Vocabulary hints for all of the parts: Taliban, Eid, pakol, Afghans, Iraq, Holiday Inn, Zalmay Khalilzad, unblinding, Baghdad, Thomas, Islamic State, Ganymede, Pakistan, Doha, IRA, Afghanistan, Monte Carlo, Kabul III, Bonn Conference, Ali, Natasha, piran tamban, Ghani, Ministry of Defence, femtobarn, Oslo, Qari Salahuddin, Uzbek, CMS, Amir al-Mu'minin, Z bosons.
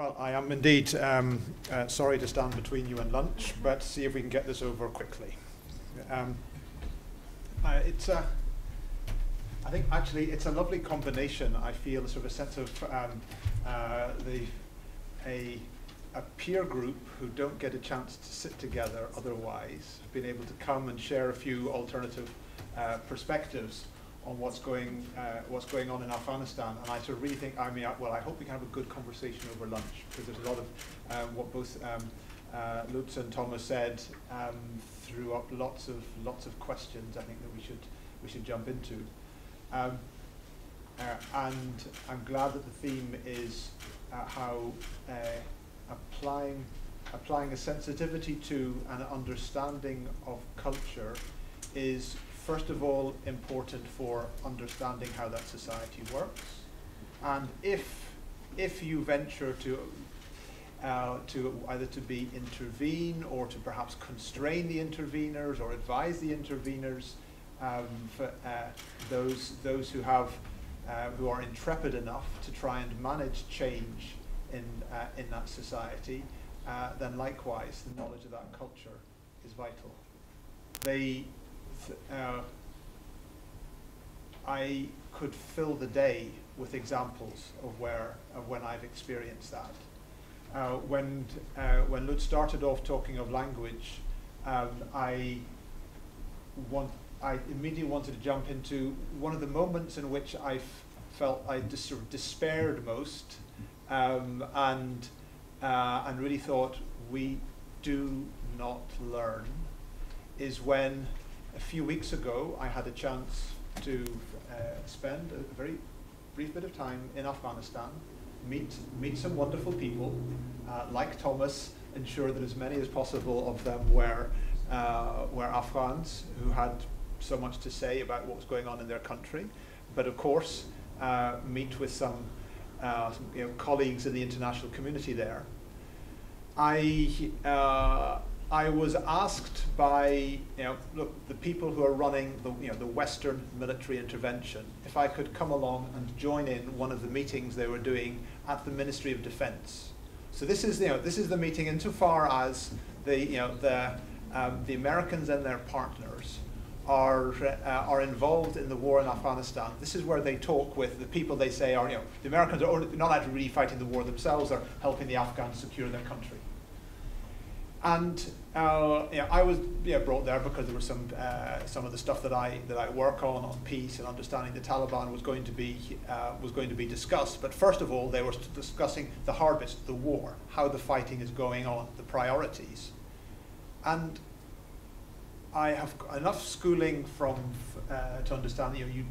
Well, I am indeed sorry to stand between you and lunch, but see if we can get this over quickly. I think actually it's a lovely combination. I feel sort of a sense of a peer group who don't get a chance to sit together otherwise, being able to come and share a few alternative perspectives on what's going on in Afghanistan. And I sort of really think, I mean, well, I hope we can have a good conversation over lunch, because there's a lot of what both Lutz and Thomas said threw up lots of questions, I think, that we should jump into. And I'm glad that the theme is how applying a sensitivity to and an understanding of culture is first of all important for understanding how that society works. And if you venture to either to be intervene or to perhaps constrain the interveners or advise the interveners, those who are intrepid enough to try and manage change in that society, then likewise the knowledge of that culture is vital. I could fill the day with examples of when I've experienced that. When Lutz started off talking of language, I immediately wanted to jump into one of the moments in which I felt I just sort of despaired most, and really thought we do not learn, is when a few weeks ago I had a chance to spend a very brief bit of time in Afghanistan, meet some wonderful people, like Thomas, ensure that as many as possible of them were Afghans who had so much to say about what was going on in their country, but of course meet with some colleagues in the international community there. I was asked by look, the people who are running the Western military intervention, if I could come along and join in one of the meetings they were doing at the Ministry of Defence. So this is the meeting insofar as the Americans and their partners are involved in the war in Afghanistan. This is where they talk with the people they say are, the Americans are not actually really fighting the war themselves, are helping the Afghans secure their country. And I was brought there because there was some of the stuff that I work on peace and understanding the Taliban was going to be discussed. But first of all, they were discussing the harvest, the war, how the fighting is going on, the priorities. And I have enough schooling to understand that you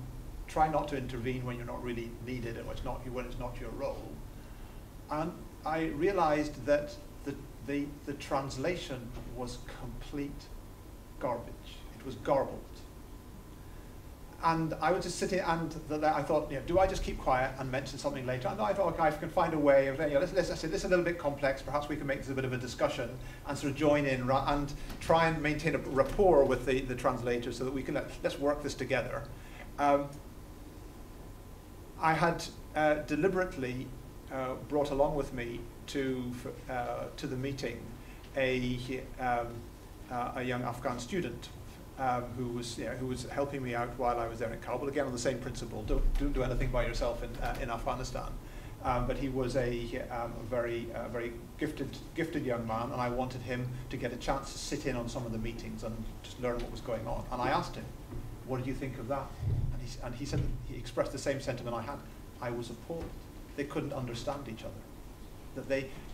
try not to intervene when you're not really needed and when it's not your role. And I realized that the translation was complete garbage. It was garbled. And I was just sitting and I thought, do I just keep quiet and mention something later? And I thought, okay, I can find a way of, let's say this is a little bit complex, perhaps we can make this a bit of a discussion and sort of join in and try and maintain a rapport with the translator so that we can, let's work this together. I had deliberately brought along with me to the meeting a young Afghan student, who was helping me out while I was there in Kabul, again on the same principle, don't do anything by yourself in Afghanistan. But he was a very gifted young man, and I wanted him to get a chance to sit in on some of the meetings and just learn what was going on. And I asked him, what did you think of that? And he said, he expressed the same sentiment I had. I was appalled. They couldn't understand each other.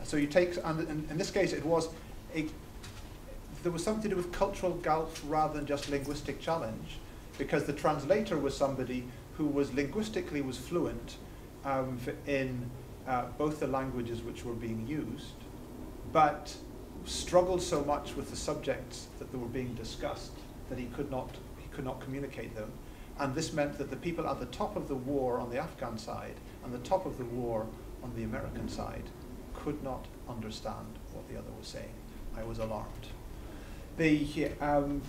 So you take, and in this case it was there was something to do with cultural gulf rather than just linguistic challenge, because the translator was somebody who was linguistically fluent in both the languages which were being used, but struggled so much with the subjects that were being discussed that he could not communicate them. And this meant that the people at the top of the war on the Afghan side and the top of the war on the American side could not understand what the other was saying. I was alarmed. And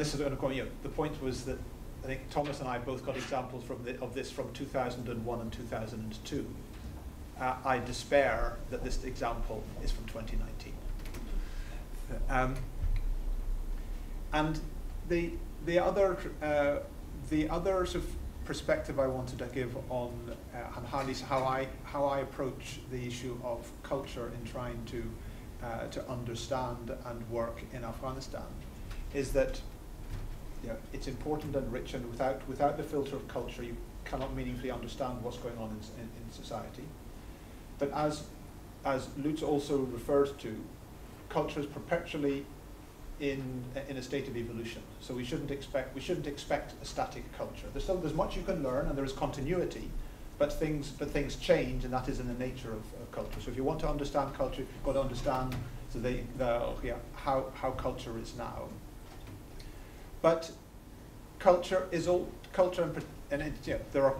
this is going to go. The point was that I think Thomas and I both got examples of this from 2001 and 2002, I despair that this example is from 2019. And the other sort of perspective I wanted to give on how I approach the issue of culture in trying to understand and work in Afghanistan is that, you know, it's important and rich, and without the filter of culture you cannot meaningfully understand what's going on in society. But as Lutz also referred to, culture is perpetually in a state of evolution. So we shouldn't expect a static culture. There's much you can learn and there is continuity, but things change, and that is in the nature of culture. So if you want to understand culture, you've got to understand how culture is now. But culture is all culture, and there are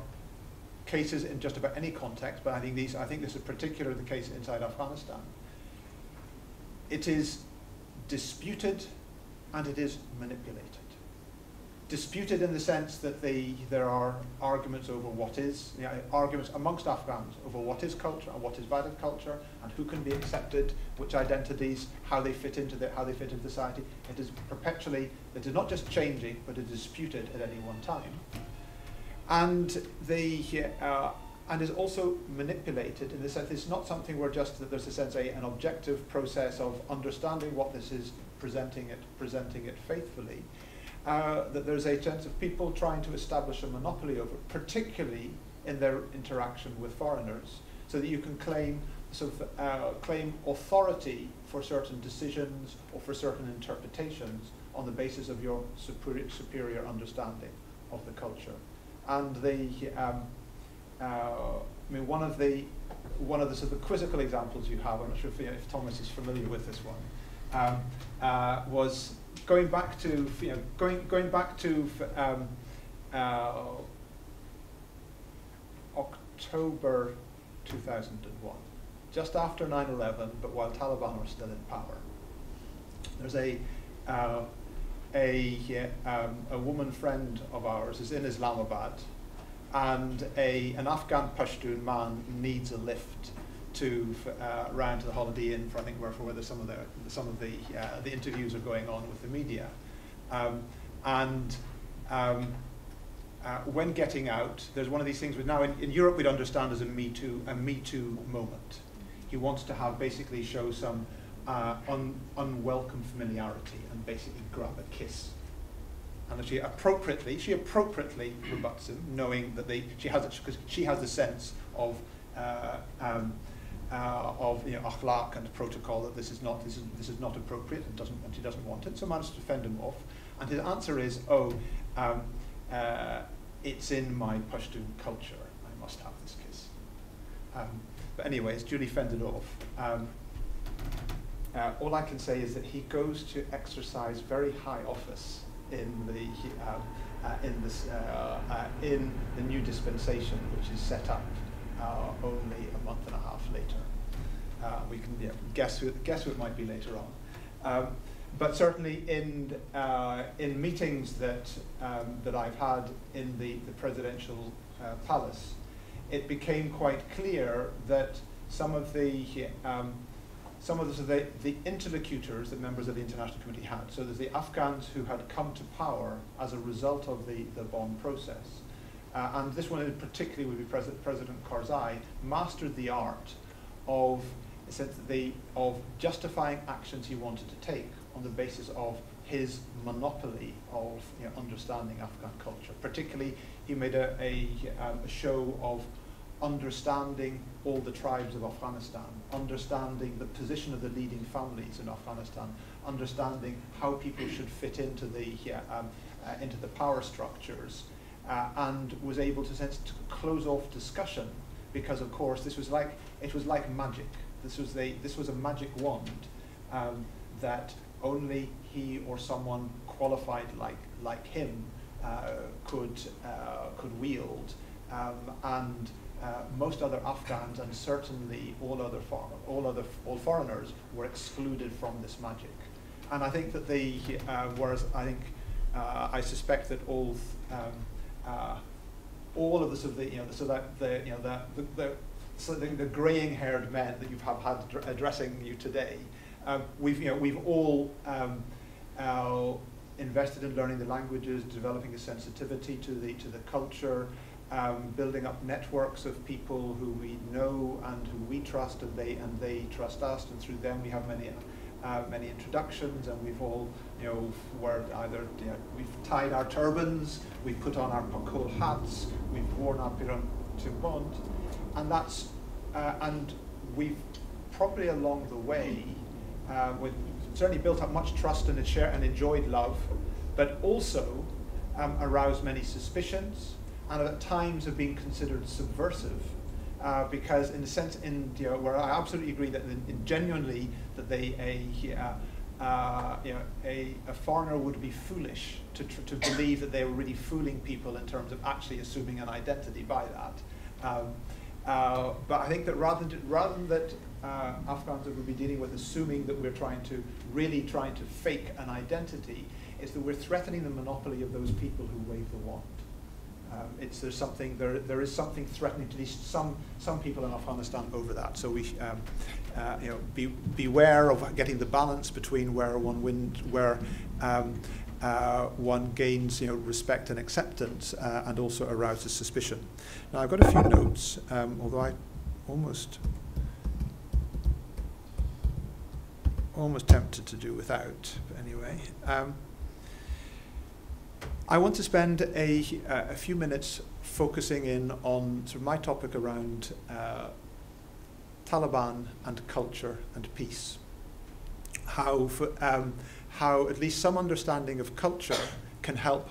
cases in just about any context, but I think this is particularly the case inside Afghanistan. It is disputed and it is manipulated. Disputed in the sense that there are arguments over what is, you know, arguments amongst Afghans over what is culture and what is valid culture and who can be accepted, which identities, how they fit into society. It is not just changing, but it is disputed at any one time, and and is also manipulated in the sense it's not something where just that there's a sense an objective process of understanding what this is, presenting it faithfully. That there's a sense of people trying to establish a monopoly over it, particularly in their interaction with foreigners, so that you can claim authority for certain decisions or for certain interpretations on the basis of your superior understanding of the culture. And one of the sort of quizzical examples you have, I'm not sure if Thomas is familiar with this one, was going back to October 2001, just after 9/11, but while Taliban are still in power. There's a woman friend of ours is in Islamabad, and an Afghan Pashtun man needs a lift round to the Holiday Inn for, I think, where some of the interviews are going on with the media, when getting out, there's one of these things. Now in Europe we'd understand as a Me Too moment. He wants to show some unwelcome familiarity and basically grab a kiss, and she appropriately rebuts him, knowing that she has the sense of akhlaq and protocol that this is not appropriate, and she doesn't want it, so manages to fend him off. And his answer is, it's in my Pashtun culture, I must have this kiss. But anyway, it's duly fended off. All I can say is that he goes to exercise very high office in the new dispensation, which is set up only a month and a half later. We can guess who it might be later on. But certainly in meetings that I've had in the presidential palace, it became quite clear that some of the interlocutors that members of the international committee had. So there's the Afghans who had come to power as a result of the Bonn process. And this one in particular would be President Karzai, mastered the art of justifying actions he wanted to take on the basis of his monopoly of understanding Afghan culture. Particularly, he made a show of understanding all the tribes of Afghanistan, understanding the position of the leading families in Afghanistan, understanding how people should fit into the power structures. And was able to close off discussion, because of course it was like magic. This was a magic wand that only he or someone qualified like him could wield, and most other Afghans, and certainly all foreigners, were excluded from this magic. And I think that I suspect that all of the sort of the, you know, the, so that the, you know, the so the graying-haired men that you've had addressing you today, we've all invested in learning the languages, developing a sensitivity to the culture, building up networks of people who we know and who we trust, and they trust us, and through them we have many introductions, and we've all, we've tied our turbans, we've put on our pakol hats, we've worn our piran tamban, and that's, and we've probably along the way, we've certainly built up much trust and enjoyed love, but also aroused many suspicions, and at times have been considered subversive, because in the sense, where I absolutely agree that genuinely that a foreigner would be foolish to believe that they were really fooling people in terms of actually assuming an identity by that. But I think that rather than Afghans would be dealing with assuming that we're really trying to fake an identity, is that we're threatening the monopoly of those people who wave the wand. There is something threatening to at least some people in Afghanistan over that. So we beware of getting the balance between where one wins, where one gains respect and acceptance, and also arouses suspicion. Now I've got a few notes, although I almost tempted to do without. But anyway. I want to spend a few minutes focusing in on sort of my topic around Taliban and culture and peace. How at least some understanding of culture can help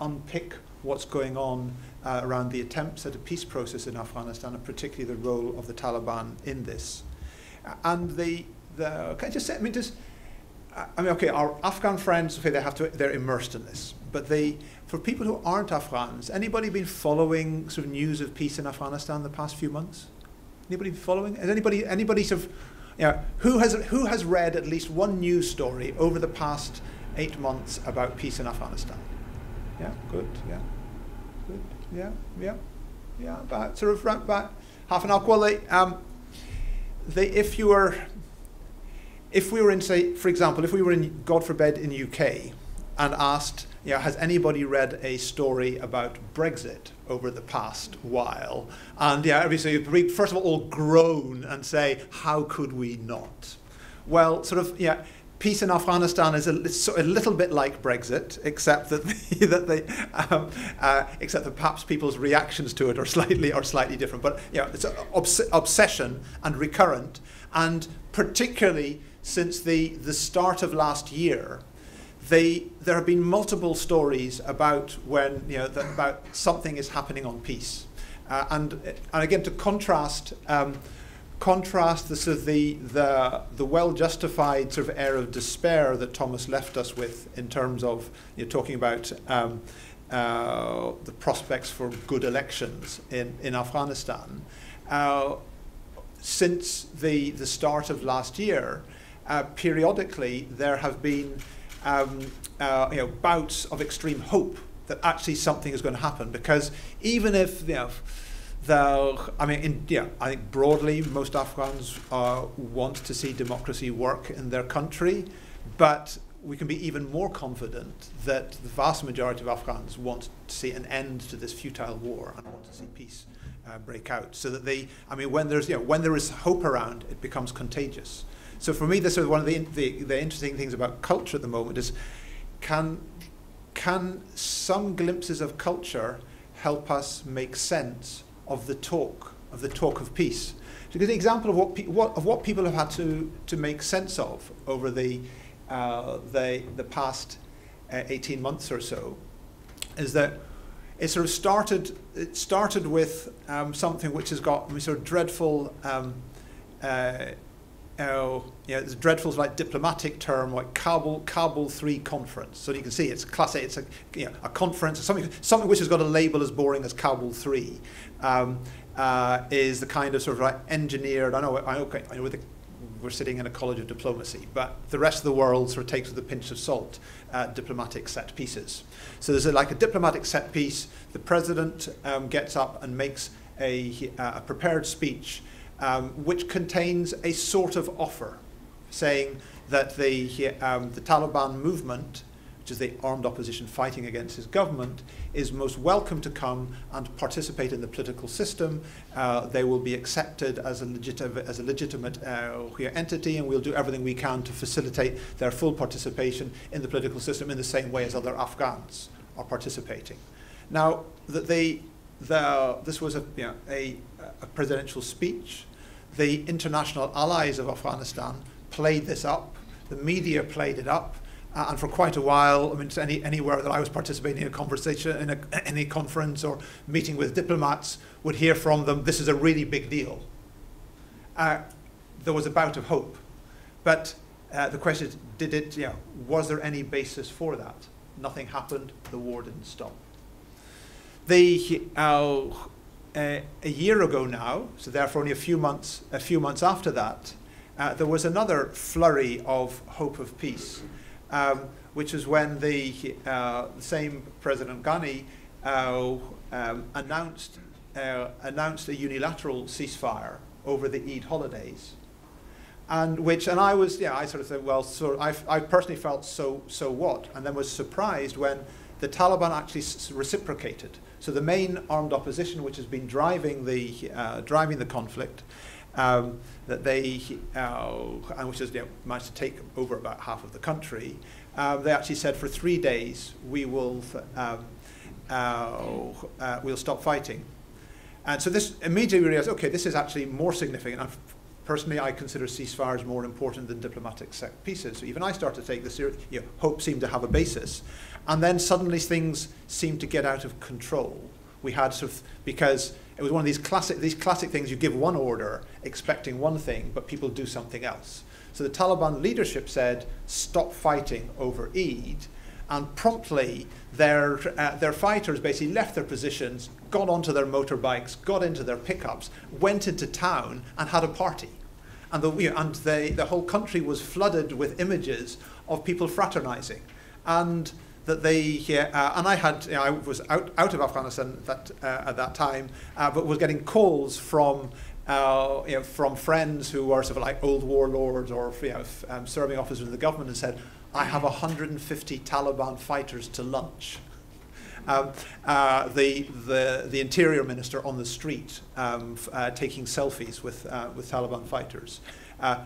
unpick what's going on around the attempts at a peace process in Afghanistan, and particularly the role of the Taliban in this. And okay, our Afghan friends, okay, they're immersed in this. But for people who aren't Afghans, anybody been following sort of news of peace in Afghanistan the past few months? Anybody following? Has anybody sort of, who has read at least one news story over the past 8 months about peace in Afghanistan? Yeah, good, yeah, good, yeah. About sort of round about half an hour. Well, if we were in, say, for example, if we were in, God forbid, in the UK, and asked, has anybody read a story about Brexit over the past while? And everybody, first of all groan and say, how could we not? Well, sort of, peace in Afghanistan is a little bit like Brexit, except that perhaps people's reactions to it are slightly different. But it's an obsession and recurrent, and particularly since the start of last year. There have been multiple stories about when about something is happening on peace, and again to contrast the sort of the well-justified sort of air of despair that Thomas left us with in terms of talking about the prospects for good elections in Afghanistan. Since the start of last year, periodically there have been bouts of extreme hope that actually something is going to happen, because even if I think broadly most Afghans want to see democracy work in their country, but we can be even more confident that the vast majority of Afghans want to see an end to this futile war and want to see peace break out, so that when there is hope around, it becomes contagious. So for me, this is one of the interesting things about culture at the moment is, can some glimpses of culture help us make sense of the talk of peace? To give an example of what people have had to make sense of over the past 18 months or so, is that it sort of started with something which has got sort of dreadful. It's a dreadful like diplomatic term like Kabul III conference. So you can see it's classic. It's a conference, something which has got a label as boring as Kabul III, is the kind of sort of like engineered. I know we're sitting in a college of diplomacy, but the rest of the world sort of takes with a pinch of salt diplomatic set pieces. So there's a diplomatic set piece. The president gets up and makes a prepared speech which contains a sort of offer saying that the Taliban movement, which is the armed opposition fighting against his government, is most welcome to come and participate in the political system. They will be accepted as a legitimate entity, and we'll do everything we can to facilitate their full participation in the political system in the same way as other Afghans are participating. Now, this was a presidential speech. The international allies of Afghanistan played this up. The media played it up. And for quite a while, I mean, anywhere that I was participating in a conversation, in any conference or meeting with diplomats, would hear from them, this is a really big deal. There was a bout of hope. But the question is, was there any basis for that? Nothing happened. The war didn't stop. A year ago now, so therefore only a few months after that, there was another flurry of hope of peace. Which is when the same President Ghani announced a unilateral ceasefire over the Eid holidays, and I was I sort of said, well, so I personally felt so what, and then was surprised when the Taliban actually reciprocated. So the main armed opposition, which has been driving the conflict, that they, and which has managed to take over about half of the country, they actually said for 3 days we'll stop fighting. And so this immediately realized, okay, this is actually more significant. Personally, I consider ceasefires more important than diplomatic pieces. So even I started to take the serious, hope seemed to have a basis. And then suddenly things seemed to get out of control. We had sort of, because it was one of these classic things, you give one order expecting one thing, but people do something else. So the Taliban leadership said, stop fighting over Eid, and promptly their fighters basically left their positions, got onto their motorbikes, got into their pickups, went into town and had a party. And the whole country was flooded with images of people fraternizing. And that I was out of Afghanistan at that time, but was getting calls from friends who were sort of like old warlords or serving officers in the government, and said, "I have 150 Taliban fighters to lunch." The interior minister on the street taking selfies with Taliban fighters.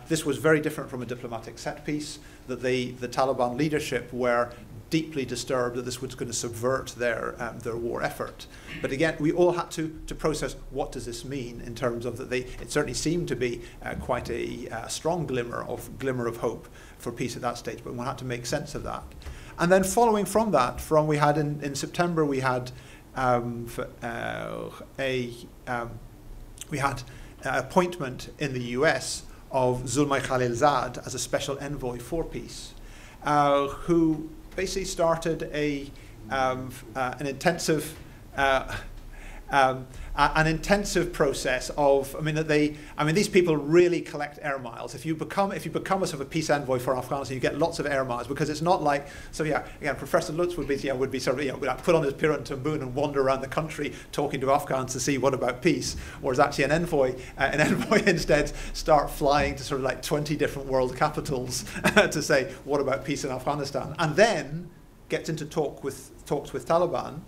This was very different from a diplomatic set piece. That the Taliban leadership were deeply disturbed that this was going to subvert their war effort. But again, we all had to process what does this mean in terms of that it certainly seemed to be quite a strong glimmer of hope for peace at that stage, but one had to make sense of that. And then following from that, we had in September, we had an appointment in the US of Zalmay Khalilzad as a special envoy for peace, who basically started an intensive process of these people really collect air miles. If you become a sort of a peace envoy for Afghanistan, you get lots of air miles, because it's not like again, Professor Lutz would be sort of put on his piran tamban and wander around the country talking to Afghans to see what about peace, whereas actually an envoy instead start flying to sort of like 20 different world capitals to say what about peace in Afghanistan, and then gets into talks with Taliban.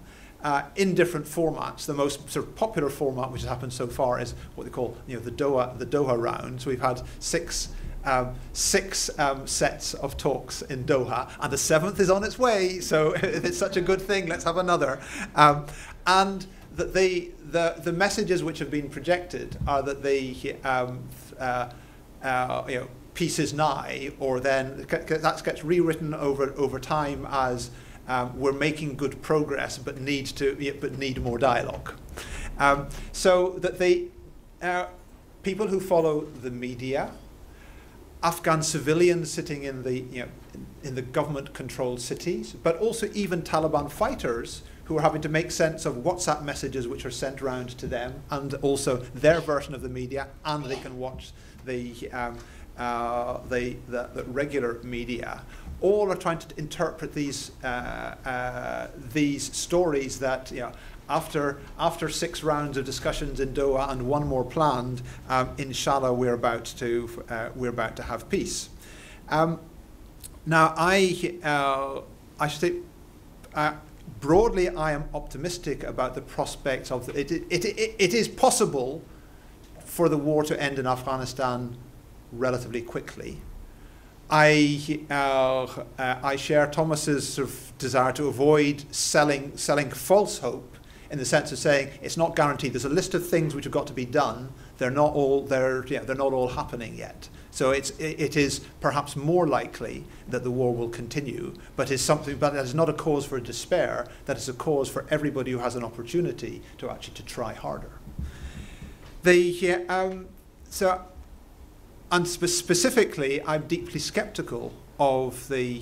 In different formats. The most sort of popular format which has happened so far is what they call the Doha round. So we've had six sets of talks in Doha, and the seventh is on its way, so it's such a good thing, let's have another. And the messages which have been projected are that peace is nigh, or then that gets rewritten over time as we're making good progress, but need more dialogue. So that people who follow the media, Afghan civilians sitting in the in the government-controlled cities, but also even Taliban fighters who are having to make sense of WhatsApp messages which are sent round to them, and also their version of the media, and they can watch the regular media. All are trying to interpret these stories that after 6 rounds of discussions in Doha and 1 more planned, inshallah, we're about to have peace. Now, I should say, broadly, I am optimistic about the prospects of the, it is possible for the war to end in Afghanistan relatively quickly. I share Thomas's sort of desire to avoid selling false hope, in the sense of saying it's not guaranteed. There's a list of things which have got to be done. They're not all they're not all happening yet. So it is perhaps more likely that the war will continue, but is something, but that is not a cause for despair. That is a cause for everybody who has an opportunity to actually to try harder. And specifically, I'm deeply sceptical of the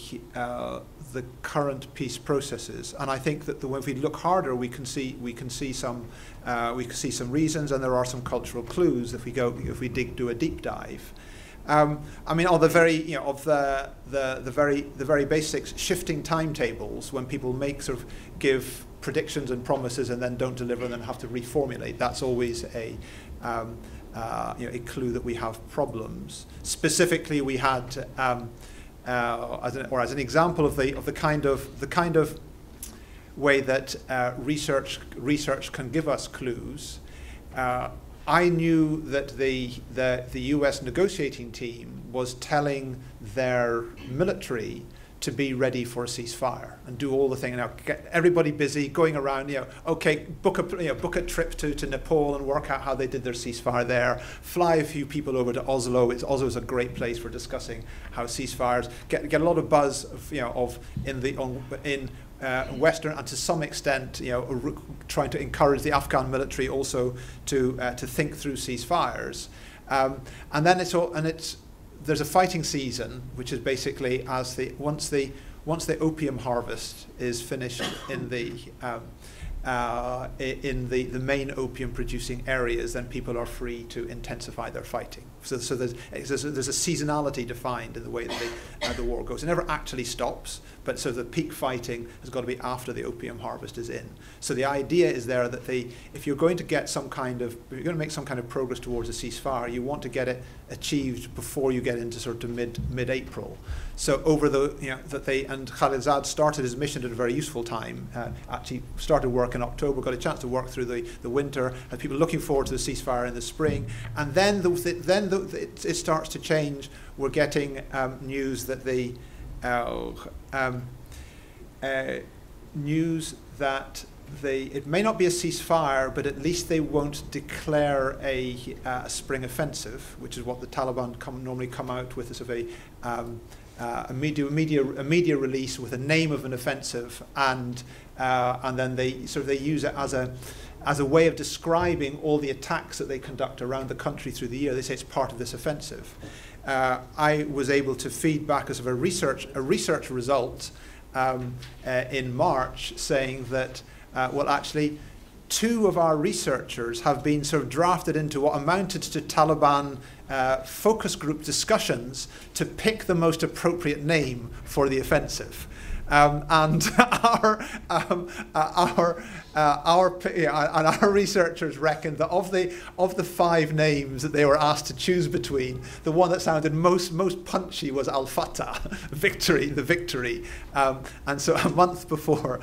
current peace processes, and I think that if we look harder, we can see some reasons, and there are some cultural clues if we do a deep dive. I mean, all the very very basics, shifting timetables when people make sort of give predictions and promises and then don't deliver and then have to reformulate. That's always a clue that we have problems. Specifically, we had, as an example of the kind of way that research can give us clues. I knew that the U.S. negotiating team was telling their military to be ready for a ceasefire and do all the thing, now get everybody busy going around, okay, book a trip to Nepal and work out how they did their ceasefire there, fly a few people over to Oslo. Oslo is a great place for discussing how ceasefires get a lot of buzz in Western, and to some extent trying to encourage the Afghan military also to think through ceasefires, and then there's a fighting season, which is basically once the opium harvest is finished in the main opium-producing areas, then people are free to intensify their fighting. So there's a seasonality defined in the way that the war goes. It never actually stops, but so the peak fighting has got to be after the opium harvest is in. So the idea is there that if you're going to make some kind of progress towards a ceasefire, you want to get it achieved before you get into sort of mid-April. So and Khalilzad started his mission at a very useful time. Actually started work in October, got a chance to work through the winter, had people looking forward to the ceasefire in the spring, and then it starts to change. We're getting news that it may not be a ceasefire, but at least they won't declare a spring offensive, which is what the Taliban normally come out with, as sort of a media release with a name of an offensive, and then they use it as a way of describing all the attacks that they conduct around the country through the year. They say it's part of this offensive. I was able to feed back as sort of a research result in March, saying that well, actually, 2 of our researchers have been sort of drafted into what amounted to Taliban focus group discussions to pick the most appropriate name for the offensive. And our researchers reckoned that of the 5 names that they were asked to choose between, the one that sounded most punchy was Al-Fatah, the victory. And so a month before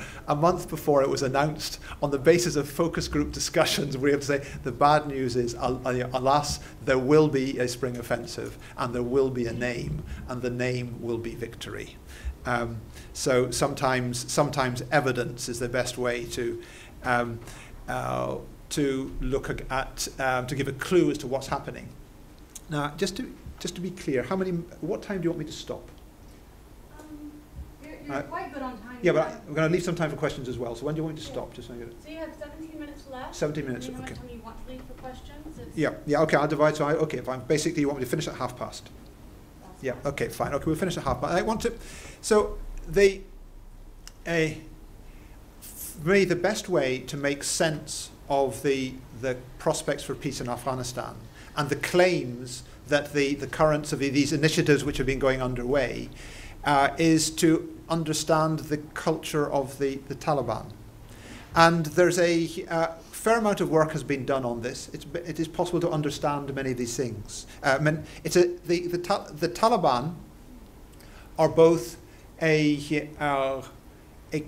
it was announced, on the basis of focus group discussions, we have to say the bad news is, alas, there will be a spring offensive, and there will be a name, and the name will be victory. So sometimes evidence is the best way to look at to give a clue as to what's happening. Now, just to be clear, what time do you want me to stop? You're quite good on time. Yeah, but we're going to leave some time for questions as well. So when do you want me to stop? Just so, so you have 17 minutes left. 17 minutes. Okay. How many you want to leave for questions? Yeah. Okay. I'll divide. So basically you want me to finish at half past. Yeah. Okay. Fine. Okay. We'll finish at 1:30. I want to. So really the best way to make sense of the prospects for peace in Afghanistan and the claims that the currents of these initiatives which have been going underway is to understand the culture of the Taliban. And there's a fair amount of work has been done on this. It is possible to understand many of these things. The Taliban are both a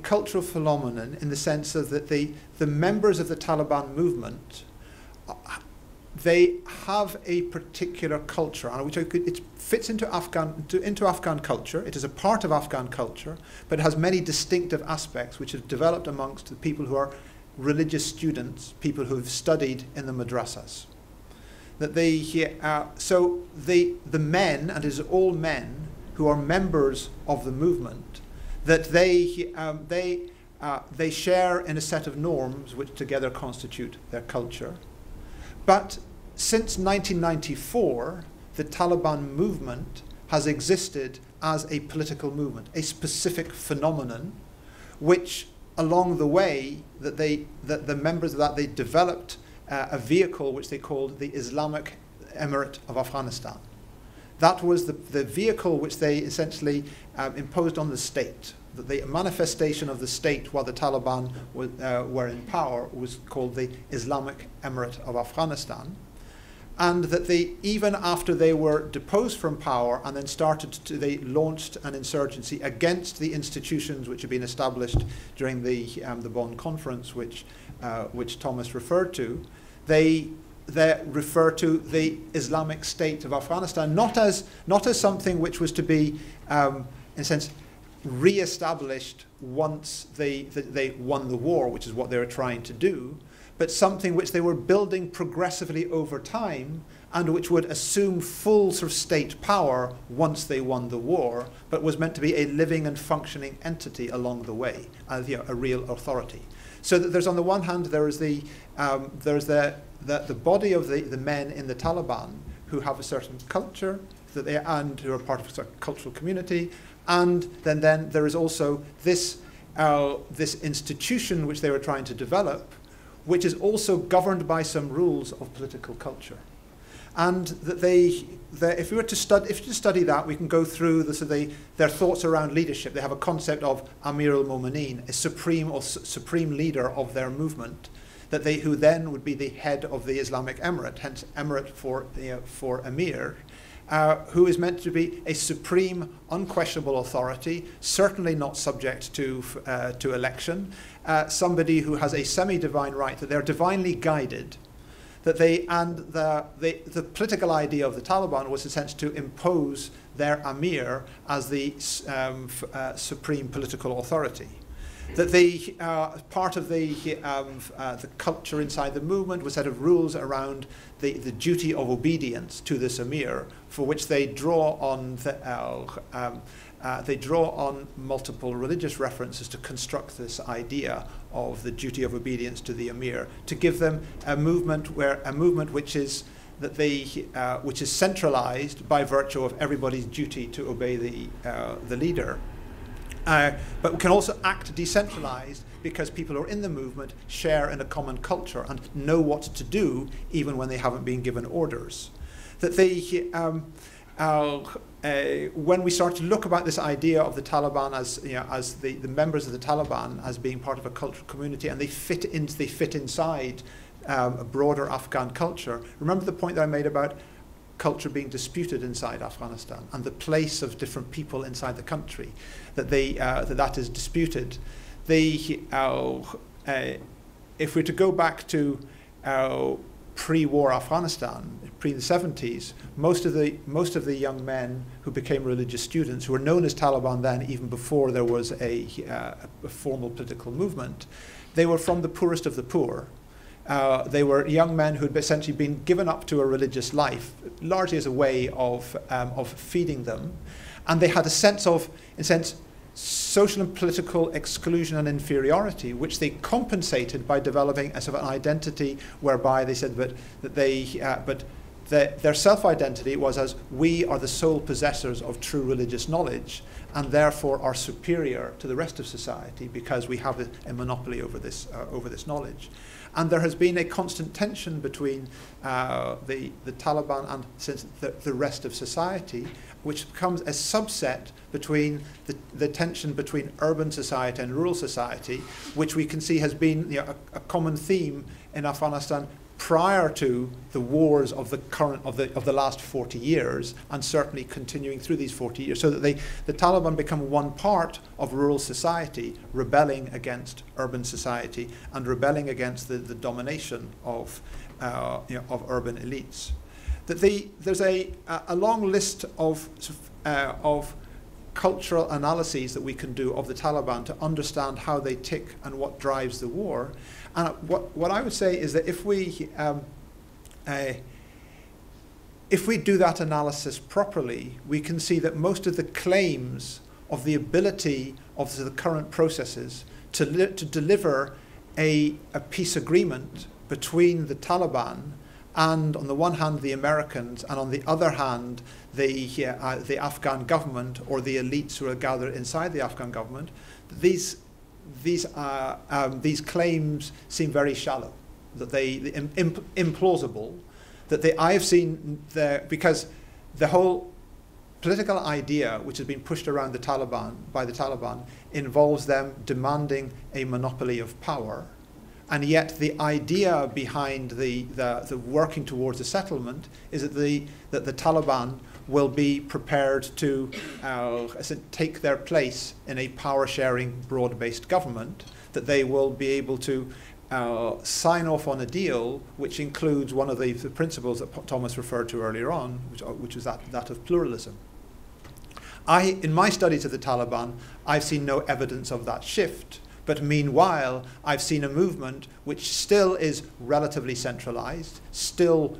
cultural phenomenon in the sense of that the members of the Taliban movement, they have a particular culture, which it fits into Afghan culture. It is a part of Afghan culture, but it has many distinctive aspects which have developed amongst the people who are religious students, people who have studied in the madrasas. That the men, and it is all men who are members of the movement, that they share in a set of norms which together constitute their culture. But since 1994, the Taliban movement has existed as a political movement, a specific phenomenon, which along the way that the members of that, they developed a vehicle which they called the Islamic Emirate of Afghanistan. That was the vehicle which they essentially imposed on the state. The manifestation of the state while the Taliban were in power was called the Islamic Emirate of Afghanistan, and that even after they were deposed from power and then they launched an insurgency against the institutions which had been established during the Bonn Conference, which Thomas referred to. They refer to the Islamic State of Afghanistan not as something which was to be in a sense re-established once they won the war, which is what they were trying to do, but something which they were building progressively over time and which would assume full sort of state power once they won the war, but was meant to be a living and functioning entity along the way, a real authority. So that there's, on the one hand, there's the body of the men in the Taliban who have a certain culture and who are part of a certain cultural community. And then there is also this institution which they were trying to develop, which is also governed by some rules of political culture. And that if you were to study that, we can go through their thoughts around leadership. They have a concept of Amir al-Mu'minin, a supreme leader of their movement, who then would be the head of the Islamic Emirate, hence Emirate for Amir, who is meant to be a supreme, unquestionable authority, certainly not subject to election, somebody who has a semi-divine right, that they're divinely guided, and the political idea of the Taliban was in a sense to impose their Amir as the supreme political authority. That part of the culture inside the movement was a set of rules around the duty of obedience to this Amir, for which they draw on multiple religious references to construct this idea of the duty of obedience to the Amir, to give them a movement which is centralized by virtue of everybody's duty to obey the leader. But can also act decentralized because people who are in the movement share in a common culture and know what to do even when they haven't been given orders. When we start to look about this idea of the Taliban as the members of the Taliban as being part of a cultural community, and they fit inside a broader Afghan culture. Remember the point that I made about culture being disputed inside Afghanistan and the place of different people inside the country, that is disputed. If we're to go back to pre-war Afghanistan, pre the 70s, most of the young men who became religious students, who were known as Taliban then, even before there was a formal political movement, they were from the poorest of the poor. They were young men who had essentially been given up to a religious life, largely as a way of feeding them, and they had a sense of, in a sense, social and political exclusion and inferiority, which they compensated by developing as sort of an identity whereby they said their self-identity was as we are the sole possessors of true religious knowledge and therefore are superior to the rest of society because we have a monopoly over this knowledge. And there has been a constant tension between the Taliban and the rest of society, which becomes a subset between the tension between urban society and rural society, which we can see has been, you know, a common theme in Afghanistan prior to the wars of the current of the last 40 years, and certainly continuing through these 40 years, so that the Taliban become one part of rural society, rebelling against urban society and rebelling against the domination of urban elites. That there's a long list of cultural analyses that we can do of the Taliban to understand how they tick and what drives the war. And what I would say is that if we do that analysis properly, we can see that most of the claims of the ability of the current processes to deliver a peace agreement between the Taliban and, on the one hand, the Americans, and on the other hand, the Afghan government or the elites who are gathered inside the Afghan government, these claims seem very shallow, that implausible, that I have seen because the whole political idea which has been pushed around by the Taliban involves them demanding a monopoly of power, and yet the idea behind the working towards a settlement is that the Taliban will be prepared to take their place in a power-sharing, broad-based government, that they will be able to sign off on a deal which includes one of the principles that Thomas referred to earlier on, which is that of pluralism. In my studies of the Taliban, I've seen no evidence of that shift. But meanwhile, I've seen a movement which still is relatively centralized, still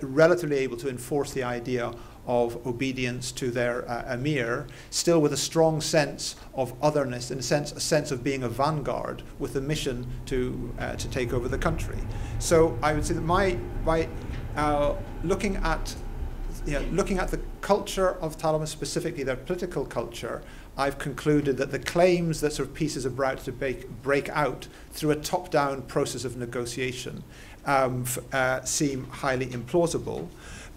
relatively able to enforce the idea of obedience to their Amir, still with a strong sense of otherness, and a sense of being a vanguard with a mission to take over the country. So I would say that by looking at the culture of Taliban, specifically their political culture, I've concluded that the claims that sort of pieces are about to break out through a top-down process of negotiation seem highly implausible.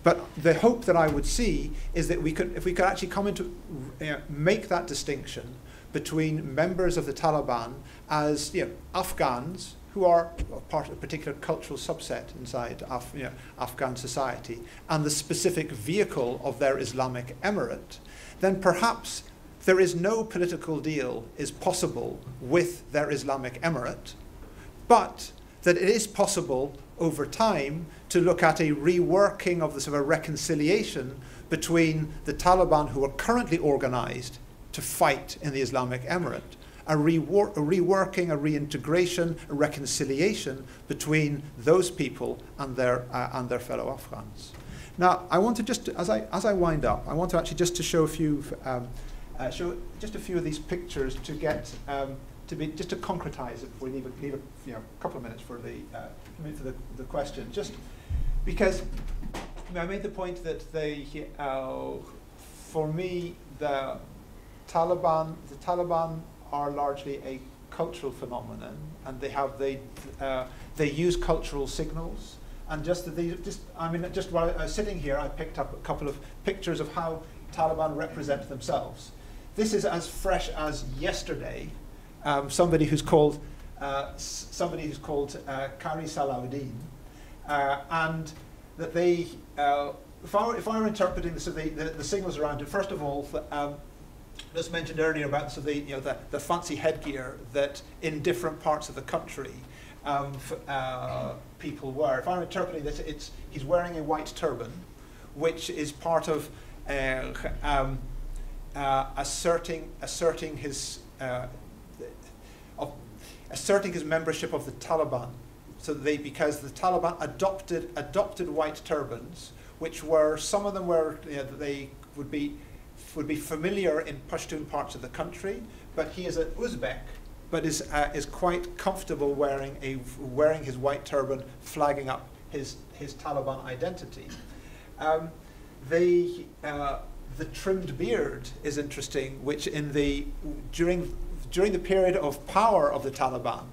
But the hope that I would see is that if we could actually come into, make that distinction between members of the Taliban as, you know, Afghans who are part of a particular cultural subset inside Afghan society, and the specific vehicle of their Islamic emirate, then perhaps there is no political deal is possible with their Islamic emirate, but that it is possible over time to look at a reworking of the sort of reconciliation between the Taliban, who are currently organized to fight in the Islamic Emirate, a reworking, a reintegration, a reconciliation between those people and their fellow Afghans. Now, I want to just, as I wind up, I want to actually just to show a few of these pictures to get to concretize it before we leave a couple of minutes for the question, just because I made the point that for me the Taliban are largely a cultural phenomenon, and they use cultural signals. And just while I was sitting here, I picked up a couple of pictures of how Taliban represent themselves. This is as fresh as yesterday. Somebody who's called Qari Salahuddin, and that they, if I were interpreting this, so the signals around it. First of all, just mentioned earlier about so the fancy headgear that in different parts of the country people wear. If I'm interpreting this, he's wearing a white turban, which is part of asserting his. Asserting his membership of the Taliban, so because the Taliban adopted white turbans, which were some of them were they would be familiar in Pashtun parts of the country, but he is an Uzbek, but is quite comfortable wearing his white turban, flagging up his Taliban identity. The trimmed beard is interesting, which in during the period of power of the Taliban,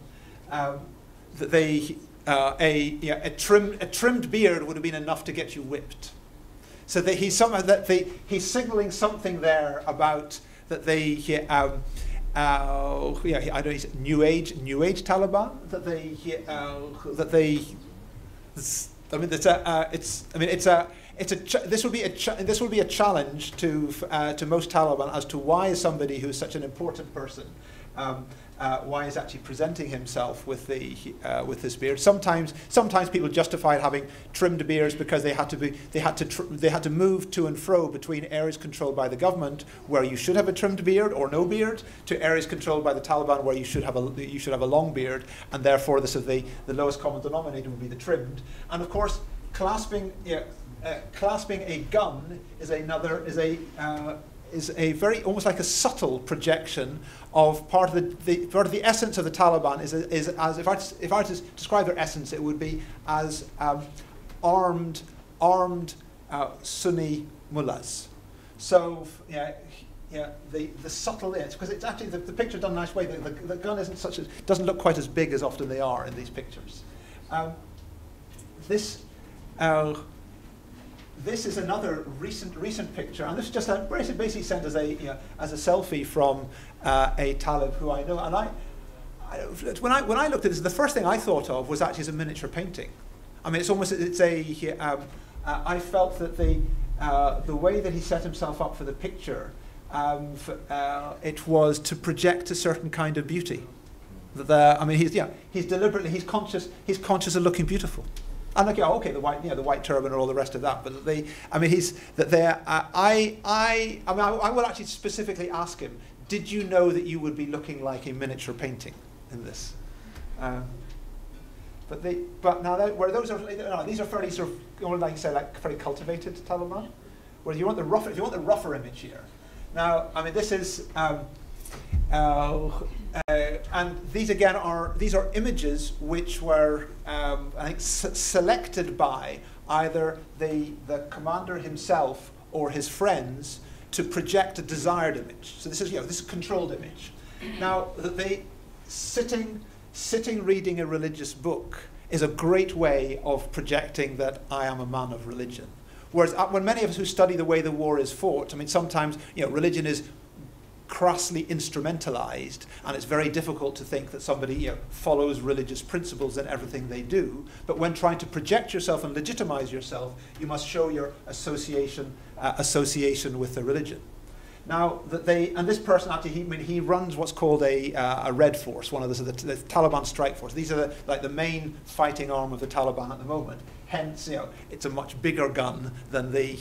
a trimmed beard would have been enough to get you whipped. So that he's signalling something there about that they I don't know, he's new age Taliban, that they this would be a challenge to most Taliban as to why somebody who is such an important person why is actually presenting himself with this beard. Sometimes people justified having trimmed beards because they had to move to and fro between areas controlled by the government where you should have a trimmed beard or no beard to areas controlled by the Taliban where you should have a long beard, and therefore this is the lowest common denominator would be the trimmed. And of course, clasping a gun is a very almost like a subtle projection of part of the essence of the Taliban is as if I were to describe their essence, it would be as armed Sunni mullahs. So the subtle is because it's actually the picture done in a nice way. The gun isn't doesn't look quite as big as often they are in these pictures. This is another recent picture, and this is just basically sent as a selfie from a Talib who I know. And when I looked at this, the first thing I thought of was actually as a miniature painting. I mean, I felt that the way that he set himself up for the picture, it was to project a certain kind of beauty. He's conscious of looking beautiful. And like, oh, okay, the white turban or all the rest of that. But I will actually specifically ask him, did you know that you would be looking like a miniature painting in this? These are fairly sort of, like you say, like fairly cultivated Taliban. Well, if you want the rougher image here. Now, I mean, this is. And these again are images which were I think selected by either the commander himself or his friends to project a desired image. So this is a controlled image. Now sitting reading a religious book is a great way of projecting that I am a man of religion. Whereas when many of us who study the way the war is fought, I mean sometimes religion is crassly instrumentalized, and it's very difficult to think that somebody follows religious principles in everything they do. But when trying to project yourself and legitimize yourself, you must show your association with the religion. Now this person actually he runs what's called a Red Force, one of the Taliban Strike Force. These are the main fighting arm of the Taliban at the moment. Hence, it's a much bigger gun than the.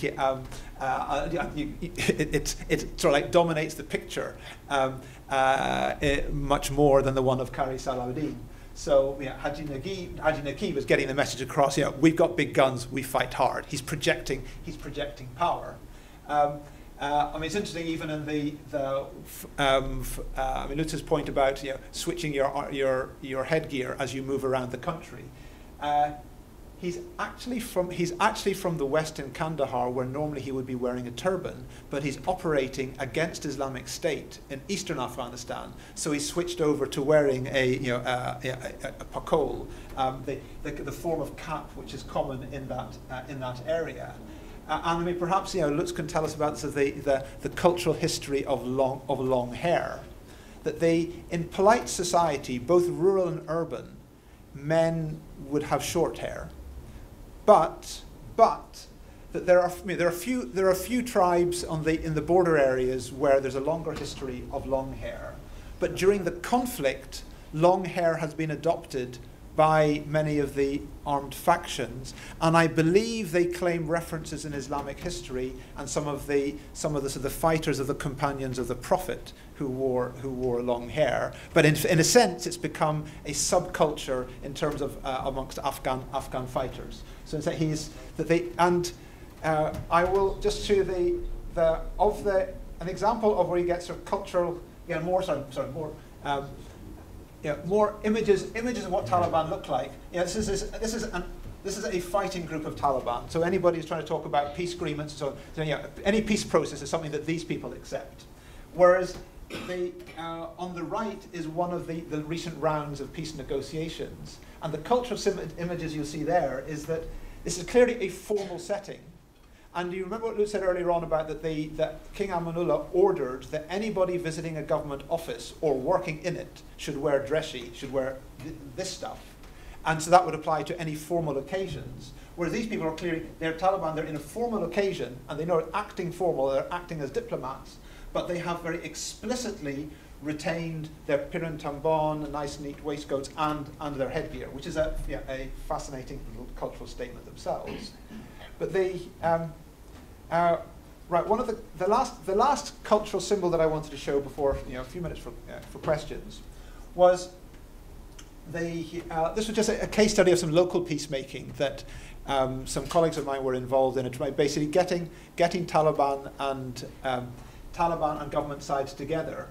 It sort of like dominates the picture much more than the one of Qari Salahuddin. So Haji Naqi was getting the message across. We've got big guns. We fight hard. He's projecting power. I mean, it's interesting even in Lutz's point about switching your headgear as you move around the country. He's actually from the west in Kandahar, where normally he would be wearing a turban, but he's operating against Islamic State in eastern Afghanistan. So he switched over to wearing a pakol, the form of cap which is common in that area. And I mean, perhaps Lutz can tell us about the cultural history of long hair, that in polite society, both rural and urban, men would have short hair, but that there are few tribes in the border areas where there's a longer history of long hair. But during the conflict, long hair has been adopted by many of the armed factions, and I believe they claim references in Islamic history and some of the fighters of the companions of the Prophet who wore long hair. But in a sense, it's become a subculture in terms of amongst Afghan fighters. So that I will just show an example of where you get sort of cultural more images of what Taliban look like. This is a fighting group of Taliban. So anybody who's trying to talk about peace agreements, any peace process is something that these people accept. Whereas they, on the right is one of the recent rounds of peace negotiations. And the cultural images you'll see there is that this is clearly a formal setting. And do you remember what Lutz said earlier on about that King Amanullah ordered that anybody visiting a government office or working in it should wear dreshi, should wear this stuff. And so that would apply to any formal occasions. Whereas these people are clearly, they're Taliban, they're in a formal occasion, and they know they're acting formal, they're acting as diplomats, but they have very explicitly retained their piran tamban, nice neat waistcoats, and their headgear, which is a fascinating little cultural statement themselves. But they, right, one of the last cultural symbol that I wanted to show before, a few minutes for questions, was this was just a case study of some local peacemaking that some colleagues of mine were involved in, basically getting Taliban and government sides together.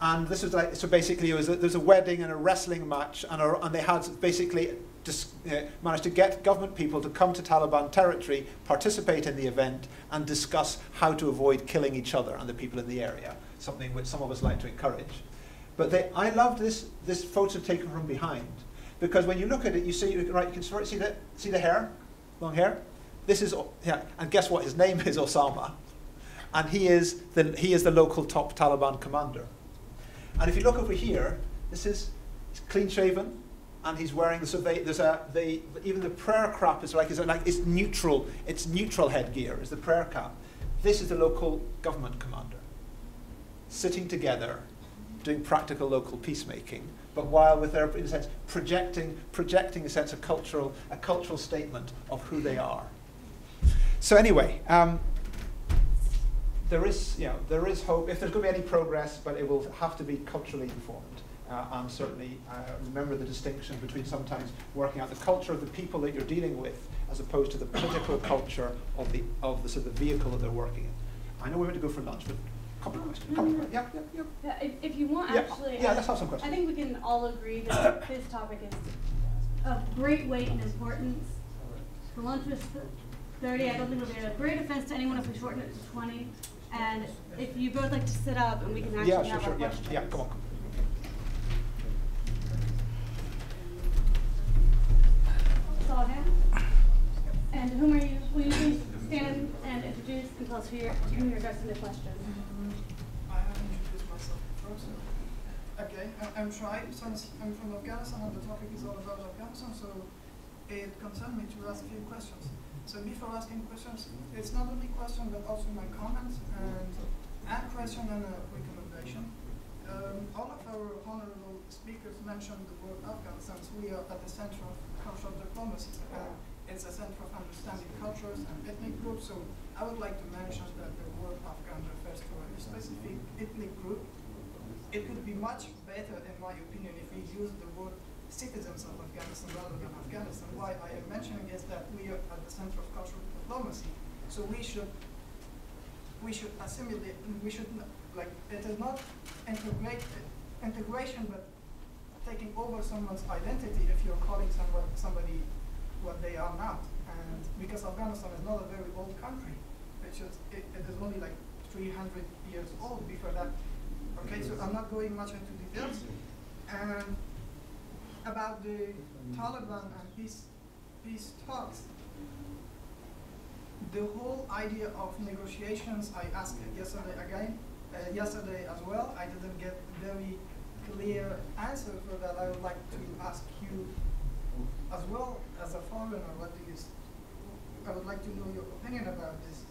And this was like, so basically it was there's a wedding and a wrestling match, and they had basically managed to get government people to come to Taliban territory, participate in the event, and discuss how to avoid killing each other and the people in the area, something which some of us like to encourage. But I loved this photo taken from behind, because when you look at it, you see, right, you can sort of see the hair, long hair. This is, yeah, and guess what? His name is Osama, and he is the local top Taliban commander. And if you look over here, this is clean shaven, and he's wearing, so even the prayer cap is it's neutral. It's neutral headgear is the prayer cap. This is the local government commander, sitting together, doing practical local peacemaking, but while with their, in a sense, projecting a sense of a cultural statement of who they are. So anyway, there is hope, if there's going to be any progress, but it will have to be culturally informed. And certainly remember the distinction between sometimes working out the culture of the people that you're dealing with, as opposed to the political culture of the vehicle that they're working in. I know we're going to go for lunch, but couple of questions. Yeah. If you want, actually, yeah, let's have some questions. I think we can all agree that this topic is of great weight and importance. The lunch was 30. I don't think it would be a great offense to anyone if we shorten it to 20. And if you both like to sit up, and we can actually have our questions. Yeah, come on. And whom are you? Will you please stand and introduce and tell us who you're addressing the question? I haven't introduced myself first. Okay, I'm trying, since I'm from Afghanistan and the topic is all about Afghanistan, so it concerns me to ask a few questions. So before asking questions, it's not only question but also my comments and question and a recommendation. All of our honorable speakers mentioned the word Afghanistan, since we are at the center of cultural diplomacy. It's a center of understanding cultures and ethnic groups, so I would like to mention that the word Afghan refers to a specific ethnic group. It would be much better, in my opinion, if we use the word citizens of Afghanistan rather than Afghanistan. Why I am mentioning is that we are at the center of cultural diplomacy, so we should assimilate, we should, like, it is not integration, but taking over someone's identity if you're calling somebody what they are not, and because Afghanistan is not a very old country, it is only like 300 years old before that. Okay, so I'm not going much into details. And about the Taliban and peace talks, the whole idea of negotiations, I asked yesterday as well, I didn't get a very clear answer for that. I would like to ask you as well as a foreigner, I would like to know your opinion about this.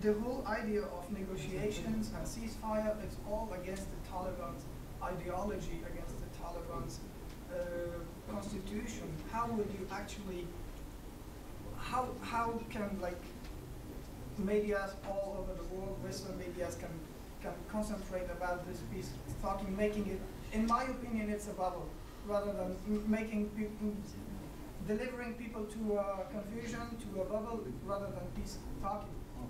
The whole idea of negotiations and ceasefire is all against the Taliban's ideology, against the Taliban's constitution. How would you actually, how can, like, medias all over the world, Western medias can concentrate about this piece, talking, making it, in my opinion, it's a bubble, rather than making people, delivering people to confusion, to a bubble, rather than peace talking.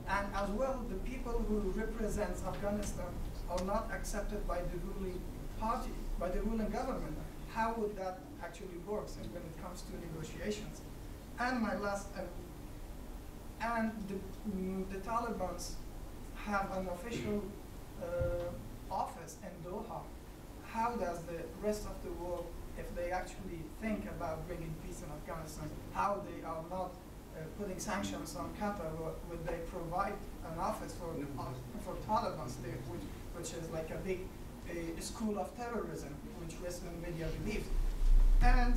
And as well, the people who represent Afghanistan are not accepted by the ruling party, by the ruling government. How would that actually work when it comes to negotiations? And my last, the Taliban have an official office in Doha, how does the rest of the world, if they actually think about bringing peace in Afghanistan, how they are not putting sanctions on Qatar? Would they provide an office for Taliban state, which is like a big school of terrorism, which Western media believes? And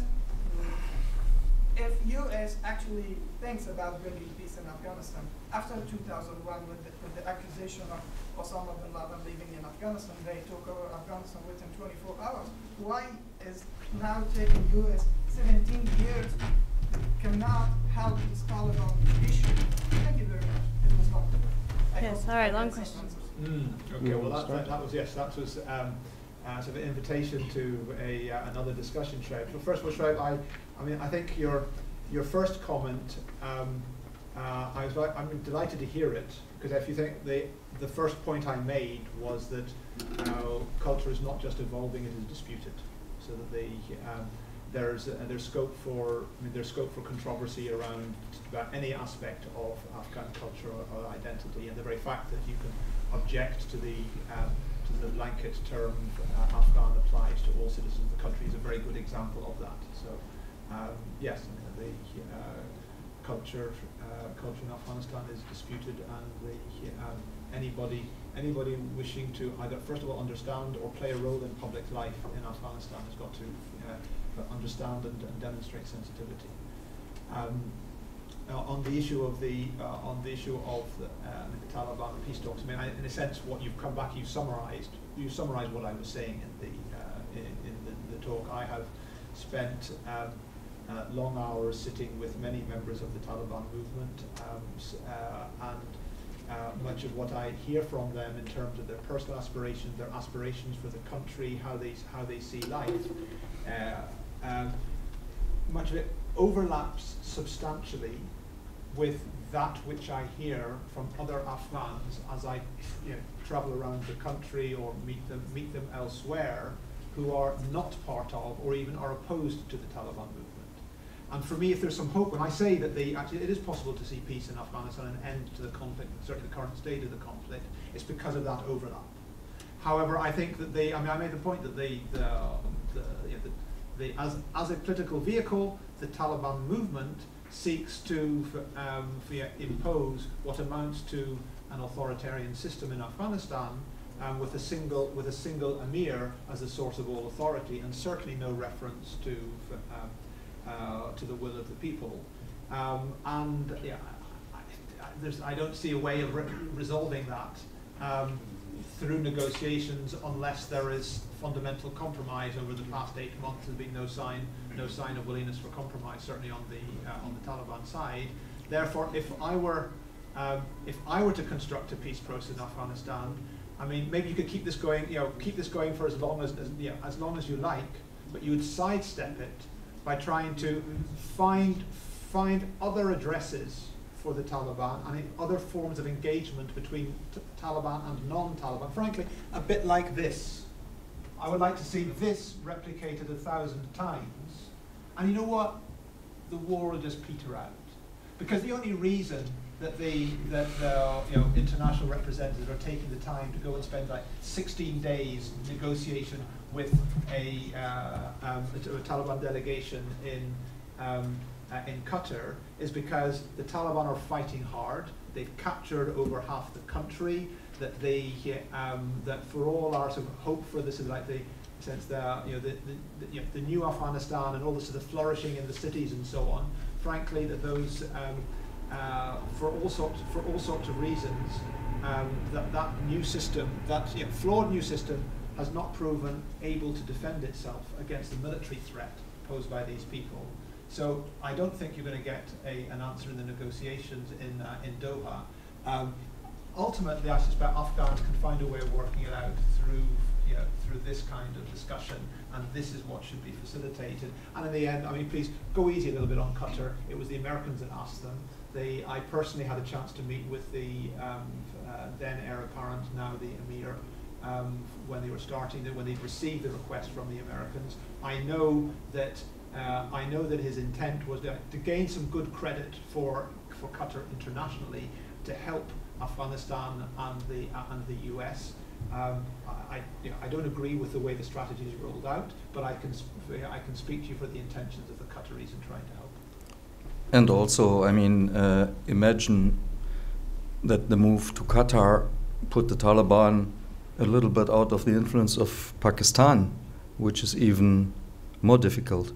if U.S. actually thinks about bringing peace in Afghanistan, after 2001 with the accusation of Osama bin Laden leaving in Afghanistan, they took over Afghanistan within 24 hours. Why is now taking U.S. 17 years cannot help this Taliban issue? Thank you very much. It was long. Yes, all right, long question. Okay, well that was sort of an invitation to a another discussion, Shreve. Well, first of all, Shreve, I mean, I think your first comment, I'm delighted to hear it, because if you think the first point I made was that culture is not just evolving; it is disputed. So that there's scope for controversy around about any aspect of Afghan culture or identity, and the very fact that you can object to the the blanket term Afghan applies to all citizens of the country is a very good example of that. So yes, I mean, the culture in Afghanistan is disputed, and the, anybody wishing to either first of all understand or play a role in public life in Afghanistan has got to understand and demonstrate sensitivity. On the issue of the Taliban peace talks, I mean, in a sense, what you've come back, you summarised what I was saying in the talk. I have spent long hours sitting with many members of the Taliban movement, and much of what I hear from them in terms of their personal aspirations, their aspirations for the country, how they see life, much of it overlaps substantially with that which I hear from other Afghans as I travel around the country or meet them elsewhere, who are not part of or even are opposed to the Taliban movement. And for me, if there's some hope, when I say that actually it is possible to see peace in Afghanistan and an end to the conflict, certainly the current state of the conflict, it's because of that overlap. However, I think that I made the point that as a political vehicle, the Taliban movement seeks to impose what amounts to an authoritarian system in Afghanistan, with a single Amir as the source of all authority, and certainly no reference to the will of the people. I don't see a way of resolving that through negotiations, unless there is fundamental compromise. Over the past 8 months, there's been no sign of willingness for compromise, certainly on the Taliban side. Therefore, if I were to construct a peace process in Afghanistan, I mean, maybe you could keep this going, keep this going for as long as you like, but you would sidestep it by trying to find other addresses for the Taliban and other forms of engagement between Taliban and non-Taliban. Frankly, a bit like this. I would like to see this replicated 1,000 times. And you know what? The war will just peter out. Because the only reason that the international representatives are taking the time to go and spend like 16 days negotiation with a Taliban delegation in Qatar is because the Taliban are fighting hard. They've captured over half the country. That that for all our sort of hope for this, like the sense that the new Afghanistan and all this sort of flourishing in the cities and so on, frankly, that those for all sorts of reasons, that new system, that flawed new system, has not proven able to defend itself against the military threat posed by these people. So I don't think you're going to get an answer in the negotiations in Doha. Ultimately, I suspect Afghans can find a way of working it out through this kind of discussion, and this is what should be facilitated. And in the end, I mean, please go easy a little bit on Qatar. It was the Americans that asked them. I personally had a chance to meet with the then heir apparent, now the Amir, when they were when they received the request from the Americans. I know that his intent was to gain some good credit for Qatar internationally, to help Afghanistan and the U.S. I don't agree with the way the strategy is rolled out, but I can speak to you for the intentions of the Qataris in trying to help. And also, I mean, imagine that the move to Qatar put the Taliban a little bit out of the influence of Pakistan, which is even more difficult.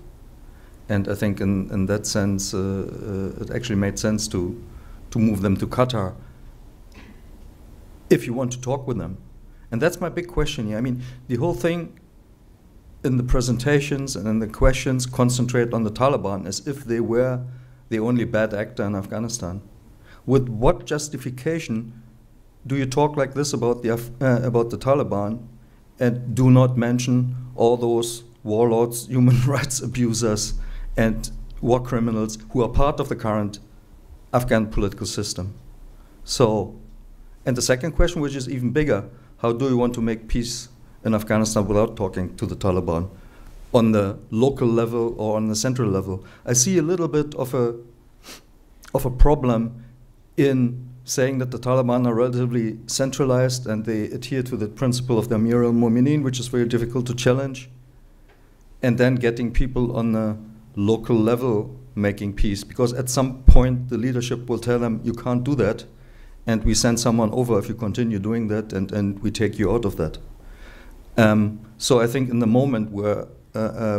And I think in that sense, it actually made sense to move them to Qatar if you want to talk with them. And that's my big question here. I mean, the whole thing in the presentations and in the questions concentrate on the Taliban as if they were the only bad actor in Afghanistan. With what justification do you talk like this about the Taliban and do not mention all those warlords, human rights abusers, and war criminals who are part of the current Afghan political system? So, and the second question, which is even bigger, how do you want to make peace in Afghanistan without talking to the Taliban on the local level or on the central level? I see a little bit of a problem in saying that the Taliban are relatively centralized and they adhere to the principle of the Amir al-Mu'minin, which is very difficult to challenge, and then getting people on the local level making peace, because at some point the leadership will tell them, you can't do that, and we send someone over if you continue doing that, and we take you out of that. So I think in the moment where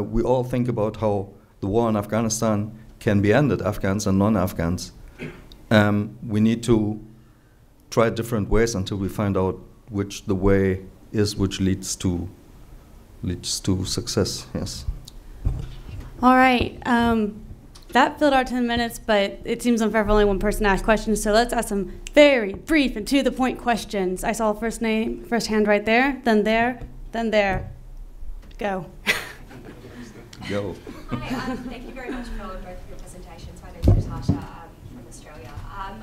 we all think about how the war in Afghanistan can be ended, Afghans and non-Afghans, we need to try different ways until we find out which the way is which leads to success. Yes. All right. That filled our 10 minutes, but it seems unfair for only one person to ask questions, so let's ask some very brief and to-the-point questions. I saw first name, first hand right there, then there, then there. Go. Go. Hi, thank you very much for both of your presentations. My name is Natasha. I'm from Australia.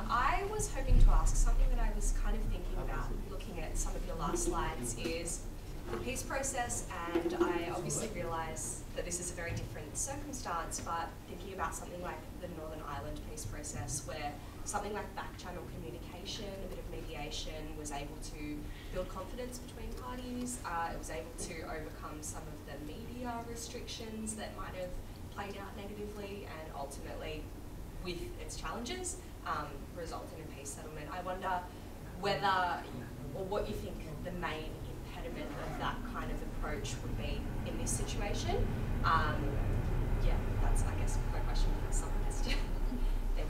I was hoping to ask something that I was kind of thinking about looking at some of your last slides is the peace process, and I obviously realise that this is a very different circumstance, but thinking about something like the Northern Ireland peace process, where something like back-channel communication, a bit of mediation, was able to build confidence between parties, it was able to overcome some of the media restrictions that might have played out negatively, and ultimately, with its challenges, result in a peace settlement. I wonder whether, or what you think the main impediment of that kind of approach would be in this situation. Yeah, that's, I guess, my question for someone else. Thank you.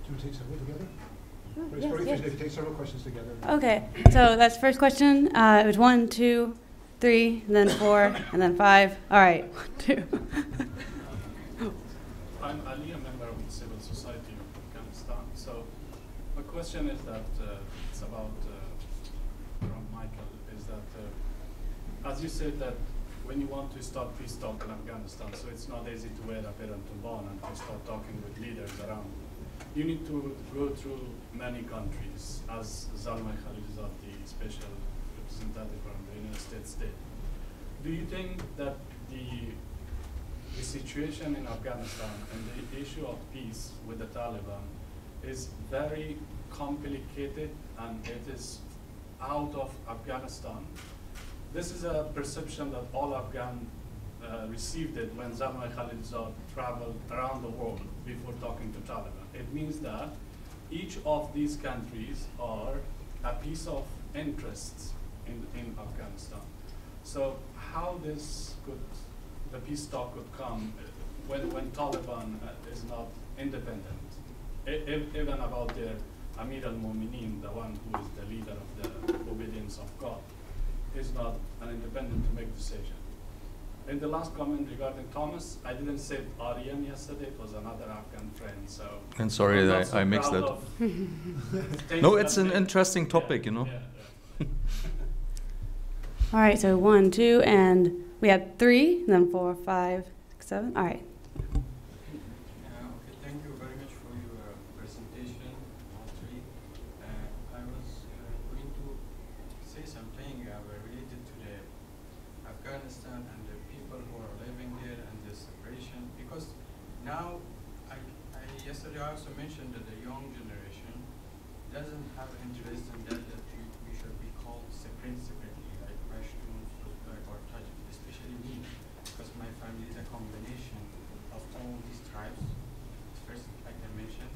Do you want to take several together? Yes, very yes. If you take several questions together. Okay, so that's the first question. It was 1, 2, 3, and then 4, and then 5. All right, 1, 2. I'm Ali, a member of the civil society of Afghanistan. So my question is that it's about as you said that when you want to start peace talk in Afghanistan, so it's not easy to wear a piran tamban and to start talking with leaders around. You need to go through many countries, as Zalmay Khalilzad, the special representative from the United States, did. Do you think that the situation in Afghanistan and the issue of peace with the Taliban is very complicated and it is out of Afghanistan? This is a perception that all Afghans received it when Zalmay Khalilzad traveled around the world before talking to Taliban. It means that each of these countries are a piece of interest in Afghanistan. So how this could, the peace talk could come when Taliban is not independent, even about their Amir al-Mu'minin, the one who is the leader of the obedience of God, is not an independent to make decision. And the last comment regarding Thomas, I didn't say Aryan yesterday, it was another Afghan friend, so... And sorry, I mixed that. No, it's an interesting topic, yeah, you know. Yeah, yeah. All right, so 1, 2, and we had 3, and then 4, 5, 6, 7, all right. Mentioned that the young generation doesn't have interest in that we should separately, like Pashtuns, or Tajiks, especially me, because my family is a combination of all these tribes, first, like I mentioned.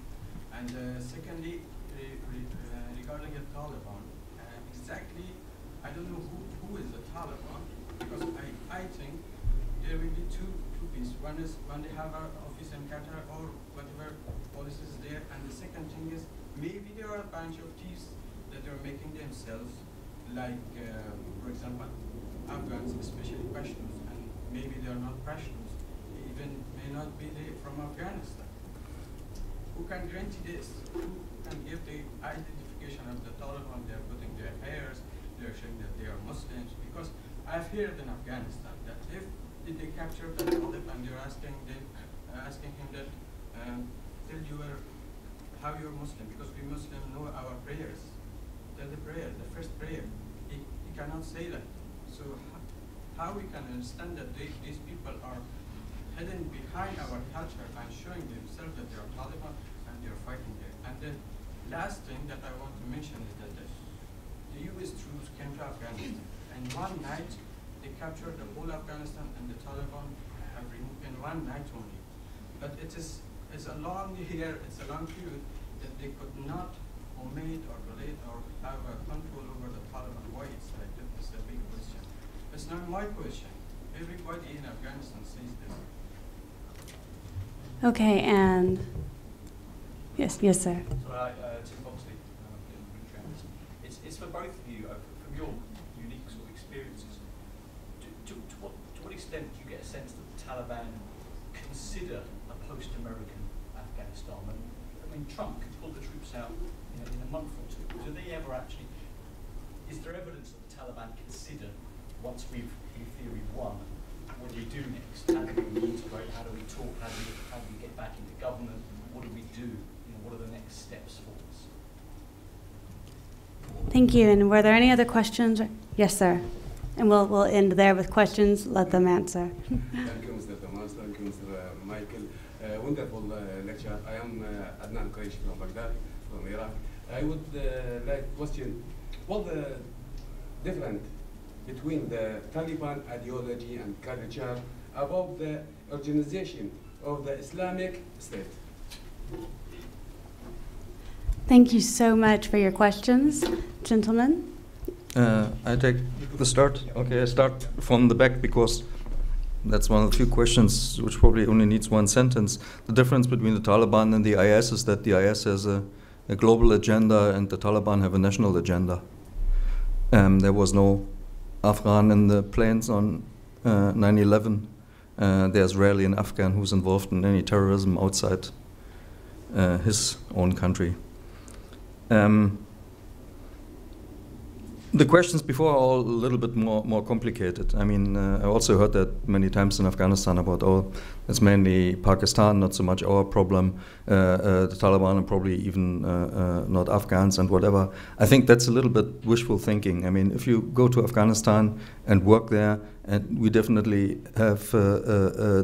And secondly, regarding the Taliban, exactly, I don't know who is the Taliban, because I think there will be two pieces. One is when they have an office in Qatar or whatever policies there, and the second thing is maybe there are a bunch of thieves that they're making themselves, like, for example, Afghans, especially Pashtuns, and maybe they are not Pashtuns, even may not be from Afghanistan. Who can guarantee this? Who can give the identification of the Taliban? They are putting their hairs, they are showing that they are Muslims, because I've heard in Afghanistan that if they capture the Taliban, they're asking him that, tell you are, how you're Muslim, because we Muslims know our prayers. Tell the prayer, the first prayer. He cannot say that. So how we can understand that these people are hidden behind our culture and showing themselves that they are Taliban and they are fighting there. And the last thing that I want to mention is that the US troops came to Afghanistan, and one night they captured the whole Afghanistan, and the Taliban have removed in one night only. But it's a long year, it's a long period that they could not omit or relate or have a control over the Taliban. Why it's like that is a big question. It's not my question. Everybody in Afghanistan sees this. Okay, and yes, sir. So, Tim Boxley, it's for both of you, from your unique sort of experiences. To what extent do you get a sense that the Taliban consider a post-American Afghanistan? I mean, Trump could pull the troops out in a month or two. Do they ever actually? Is there evidence that the Taliban consider once we've, in theory, won, what do we do next? How do we integrate? How do we talk? How do we get back into government? What do we do? What are the next steps for us? Thank you. And were there any other questions? Yes, sir. And we'll end there with questions. Let them answer. Thank you, Mr. Thomas. Thank you, Mr. Michael. Wonderful lecture. I am Adnan Quraish from Baghdad, from Iraq. I would like to question what the difference between the Taliban ideology and culture about the organization of the Islamic State. Thank you so much for your questions, gentlemen. I take the start. Okay, I start from the back because that's one of the few questions which probably only needs one sentence. The difference between the Taliban and the IS is that the IS has a global agenda and the Taliban have a national agenda. There was no Afghan in the planes on 9/11. There's rarely an Afghan who's involved in any terrorism outside his own country. The questions before are all a little bit more complicated. I mean, I also heard that many times in Afghanistan about, oh, it's mainly Pakistan, not so much our problem, the Taliban, and probably even not Afghans and whatever. I think that's a little bit wishful thinking. I mean, if you go to Afghanistan and work there, and we definitely have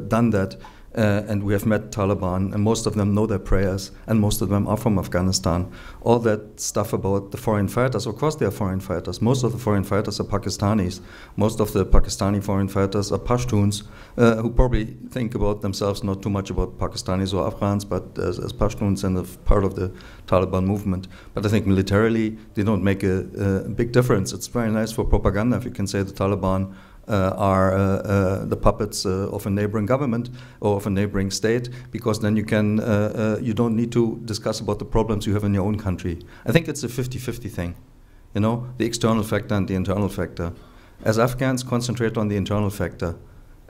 done that, and we have met Taliban, and most of them know their prayers, and most of them are from Afghanistan. All that stuff about the foreign fighters, of course they are foreign fighters. Most of the foreign fighters are Pakistanis. Most of the Pakistani foreign fighters are Pashtuns, who probably think about themselves not too much about Pakistanis or Afghans, but as Pashtuns and part of the Taliban movement. But I think militarily they don't make a big difference. It's very nice for propaganda if you can say the Taliban are the puppets of a neighboring government or of a neighboring state, because then you can you don't need to discuss about the problems you have in your own country. I think it's a 50-50 thing, the external factor and the internal factor. As Afghans, concentrate on the internal factor.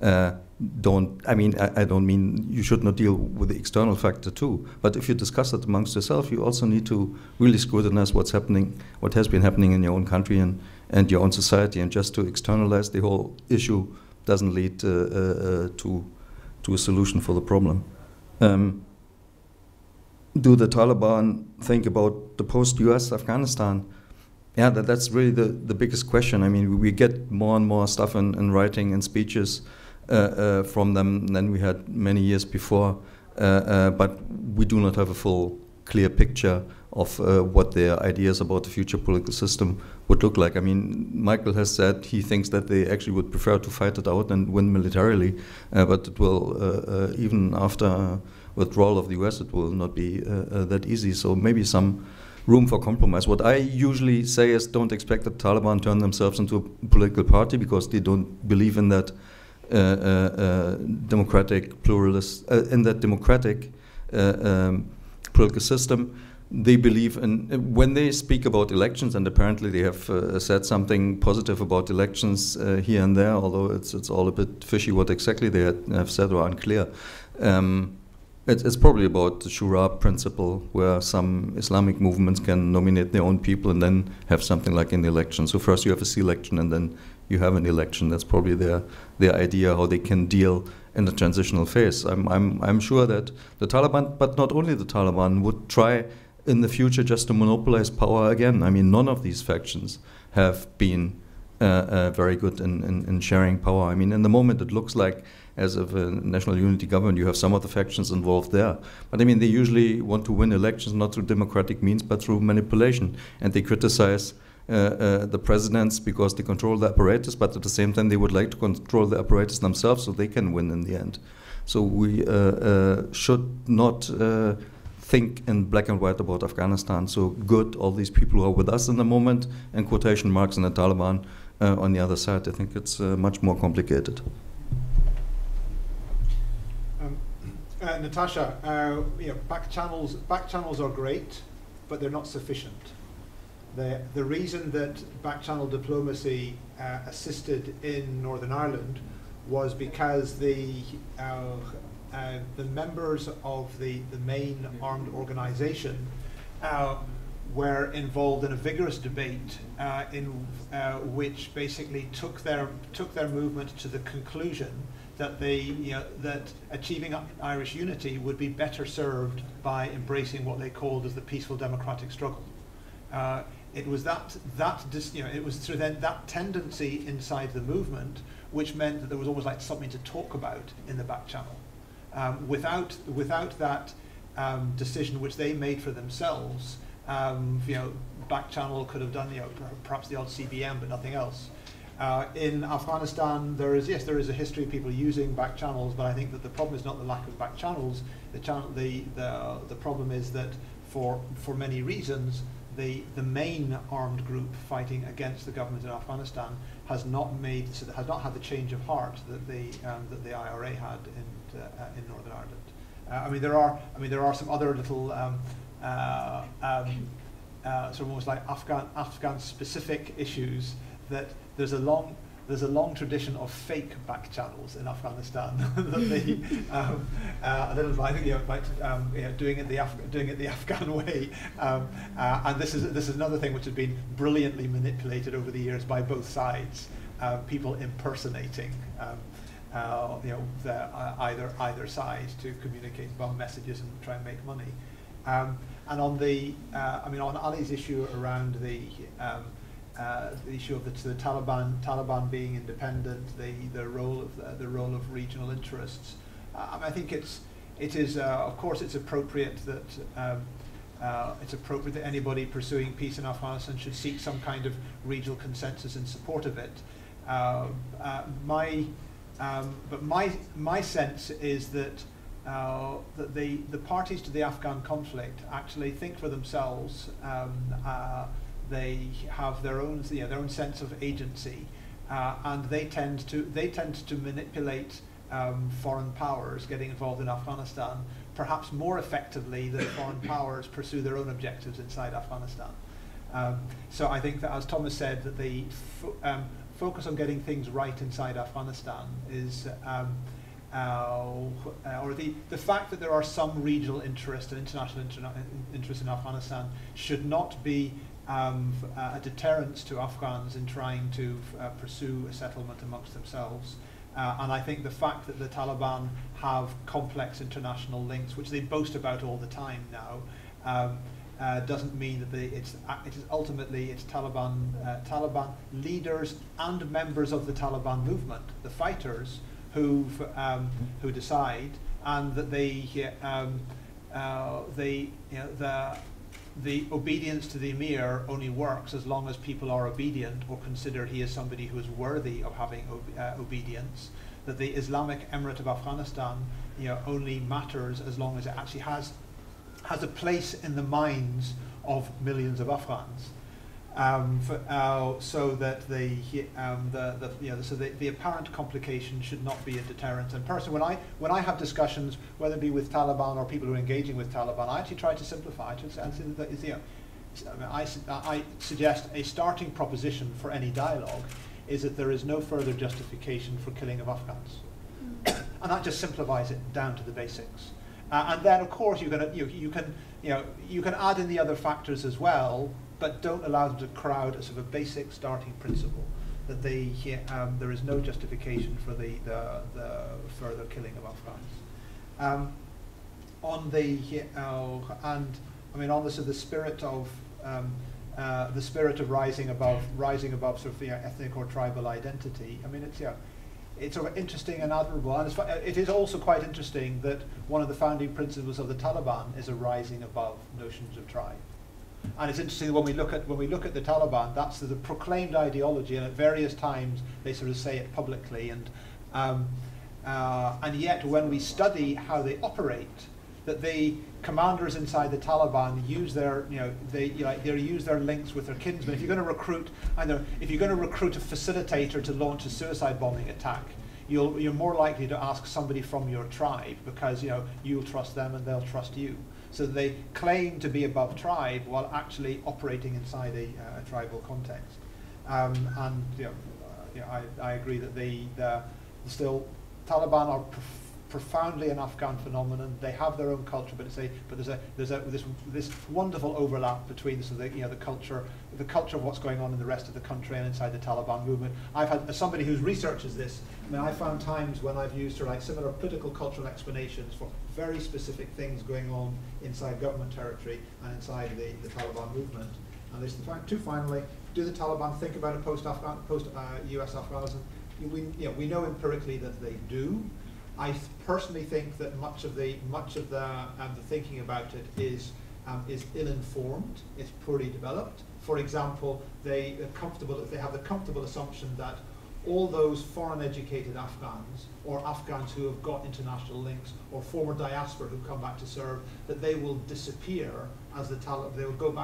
I don't mean you should not deal with the external factor too, but if you discuss it amongst yourself, you also need to really scrutinize what's happening, what has been happening in your own country and your own society, and just to externalize the whole issue doesn't lead to a solution for the problem. Do the Taliban think about the post-US Afghanistan? Yeah, that's really the biggest question. I mean, we get more and more stuff in writing and speeches from them than we had many years before, but we do not have a full clear picture of what their ideas about the future political system would look like. I mean, Michael has said he thinks that they actually would prefer to fight it out and win militarily, but it will, even after withdrawal of the US, it will not be that easy. So maybe some room for compromise. What I usually say is don't expect the Taliban to turn themselves into a political party, because they don't believe in that democratic pluralist, in that democratic political system. They believe in, when they speak about elections, and apparently they have said something positive about elections here and there, although it's all a bit fishy what exactly they have said or unclear. It's probably about the Shura principle, where some Islamic movements can nominate their own people and then have something like an election. So first you have a selection and then you have an election. That's probably their idea how they can deal in the transitional phase. I'm sure that the Taliban, but not only the Taliban, would try in the future just to monopolize power again. I mean, none of these factions have been very good in sharing power. I mean, in the moment it looks like as of a national unity government, you have some of the factions involved there. But I mean, they usually want to win elections not through democratic means, but through manipulation. And they criticize the presidents because they control the apparatus, but at the same time, they would like to control the apparatus themselves so they can win in the end. So we should not think in black and white about Afghanistan. So good, all these people who are with us in the moment, and quotation marks in the Taliban on the other side. I think it's much more complicated. Natasha, you know, back channels are great, but they're not sufficient. The reason that back channel diplomacy assisted in Northern Ireland was because the members of the main armed organisation were involved in a vigorous debate which basically took their movement to the conclusion that that achieving Irish unity would be better served by embracing what they called as the peaceful democratic struggle. It was that tendency inside the movement which meant that there was always like something to talk about in the back channel. Without that decision which they made for themselves, back channel could have done perhaps the odd CBM but nothing else. In Afghanistan, there is a history of people using back channels, but I think that the problem is not the lack of back channels. The problem is that for many reasons, the main armed group fighting against the government in Afghanistan has not had the change of heart that the IRA had in Northern Ireland. I mean there are some other little sort of almost like Afghan specific issues that there's a long tradition of fake back channels in Afghanistan that doing it the Afghan way, and this is another thing which has been brilliantly manipulated over the years by both sides. People impersonating either side to communicate bomb messages and try and make money. And on the on Ali's issue around the issue of the Taliban being independent, the role of regional interests. I think it is of course it's appropriate that anybody pursuing peace in Afghanistan should seek some kind of regional consensus in support of it. But my sense is that the parties to the Afghan conflict actually think for themselves. They have their own sense of agency, and they tend to manipulate foreign powers getting involved in Afghanistan perhaps more effectively than foreign powers pursue their own objectives inside Afghanistan. So I think that, as Thomas said, that the focus on getting things right inside Afghanistan is, or the fact that there are some regional interests and international interests in Afghanistan should not be a deterrence to Afghans in trying to pursue a settlement amongst themselves. And I think the fact that the Taliban have complex international links, which they boast about all the time now, doesn't mean that it is ultimately Taliban leaders and members of the Taliban movement, the fighters, who decide, and that they the obedience to the emir only works as long as people are obedient or consider he is somebody who is worthy of having obedience. That the Islamic Emirate of Afghanistan, only matters as long as it actually has a place in the minds of millions of Afghans. So that the apparent complication should not be a deterrent. And personally, when I have discussions, whether it be with Taliban or people who are engaging with Taliban, I actually try to simplify it. I suggest a starting proposition for any dialogue is that there is no further justification for killing of Afghans, and that just simplifies it down to the basics. And then, of course, you can add in the other factors as well, but don't allow them to crowd a sort of a basic starting principle that there is no justification for the further killing of Afghans. The spirit of rising above sort of ethnic or tribal identity. It's sort of interesting and admirable, and it is also quite interesting that one of the founding principles of the Taliban is a rising above notions of tribe. And it's interesting when we look at the Taliban, that's the proclaimed ideology, and at various times they sort of say it publicly, and yet when we study how they operate, that the commanders inside the Taliban use their use their links with their kinsmen. If you're going to recruit, a facilitator to launch a suicide bombing attack, you're more likely to ask somebody from your tribe, because you'll trust them and they'll trust you. So they claim to be above tribe while actually operating inside a tribal context. I agree that Taliban are profoundly an Afghan phenomenon. They have their own culture, but there's this wonderful overlap between the culture of what's going on in the rest of the country and inside the Taliban movement. As somebody who researches this, I found times when I've used similar political cultural explanations for very specific things going on inside government territory and inside the Taliban movement. And there's finally, do the Taliban think about a post-US Afghanistan? We know empirically that they do. I personally think that much of the thinking about it is ill-informed. It's poorly developed. For example, they have the comfortable assumption that all those foreign-educated Afghans, or Afghans who have got international links, or former diaspora who come back to serve, that they will disappear as the Taliban. They will come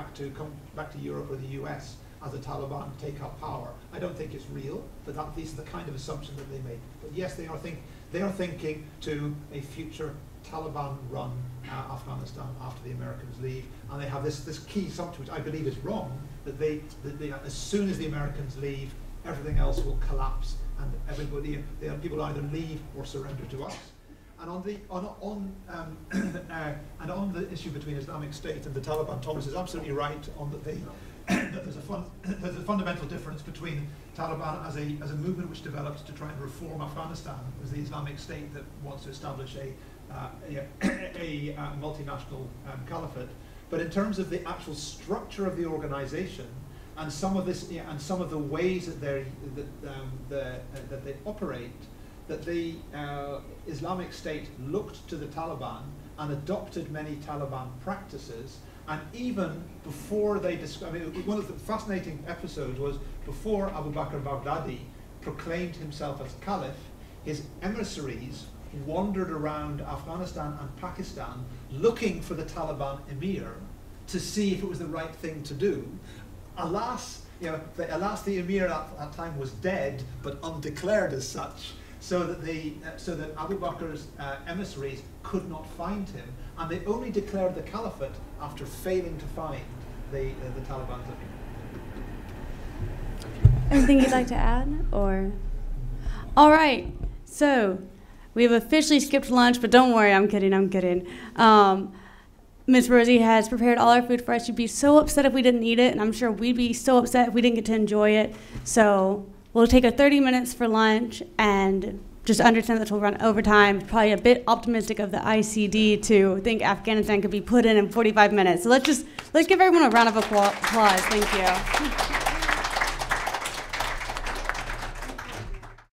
back to Europe or the US as the Taliban take up power. I don't think it's real, but at least the kind of assumption that they make. But yes, they are thinking to a future Taliban-run Afghanistan after the Americans leave, and they have this key assumption, which I believe is wrong, that as soon as the Americans leave, everything else will collapse, and people either leave or surrender to us. And on the issue between Islamic State and the Taliban, Thomas is absolutely right on that there's a fundamental difference between Taliban as a movement which develops to try and reform Afghanistan, as the Islamic State that wants to establish a multinational caliphate. But in terms of the actual structure of the organisation and some of the ways that they operate, that the Islamic State looked to the Taliban and adopted many Taliban practices. And even before one of the fascinating episodes was before Abu Bakr Baghdadi proclaimed himself as caliph, his emissaries wandered around Afghanistan and Pakistan looking for the Taliban emir to see if it was the right thing to do. Alas, the emir at that time was dead, but undeclared as such, so that Abu Bakr's emissaries could not find him, and they only declared the caliphate after failing to find the Taliban. Anything you'd like to add, or? All right, so we've officially skipped lunch, but don't worry, I'm kidding. Miss Rosie has prepared all our food for us. She'd be so upset if we didn't eat it, and I'm sure we'd be so upset if we didn't get to enjoy it. So we'll take our 30 minutes for lunch, and just understand that we'll run overtime. Probably a bit optimistic of the ICD to think Afghanistan could be put in 45 minutes. So let's give everyone a round of applause. Thank you.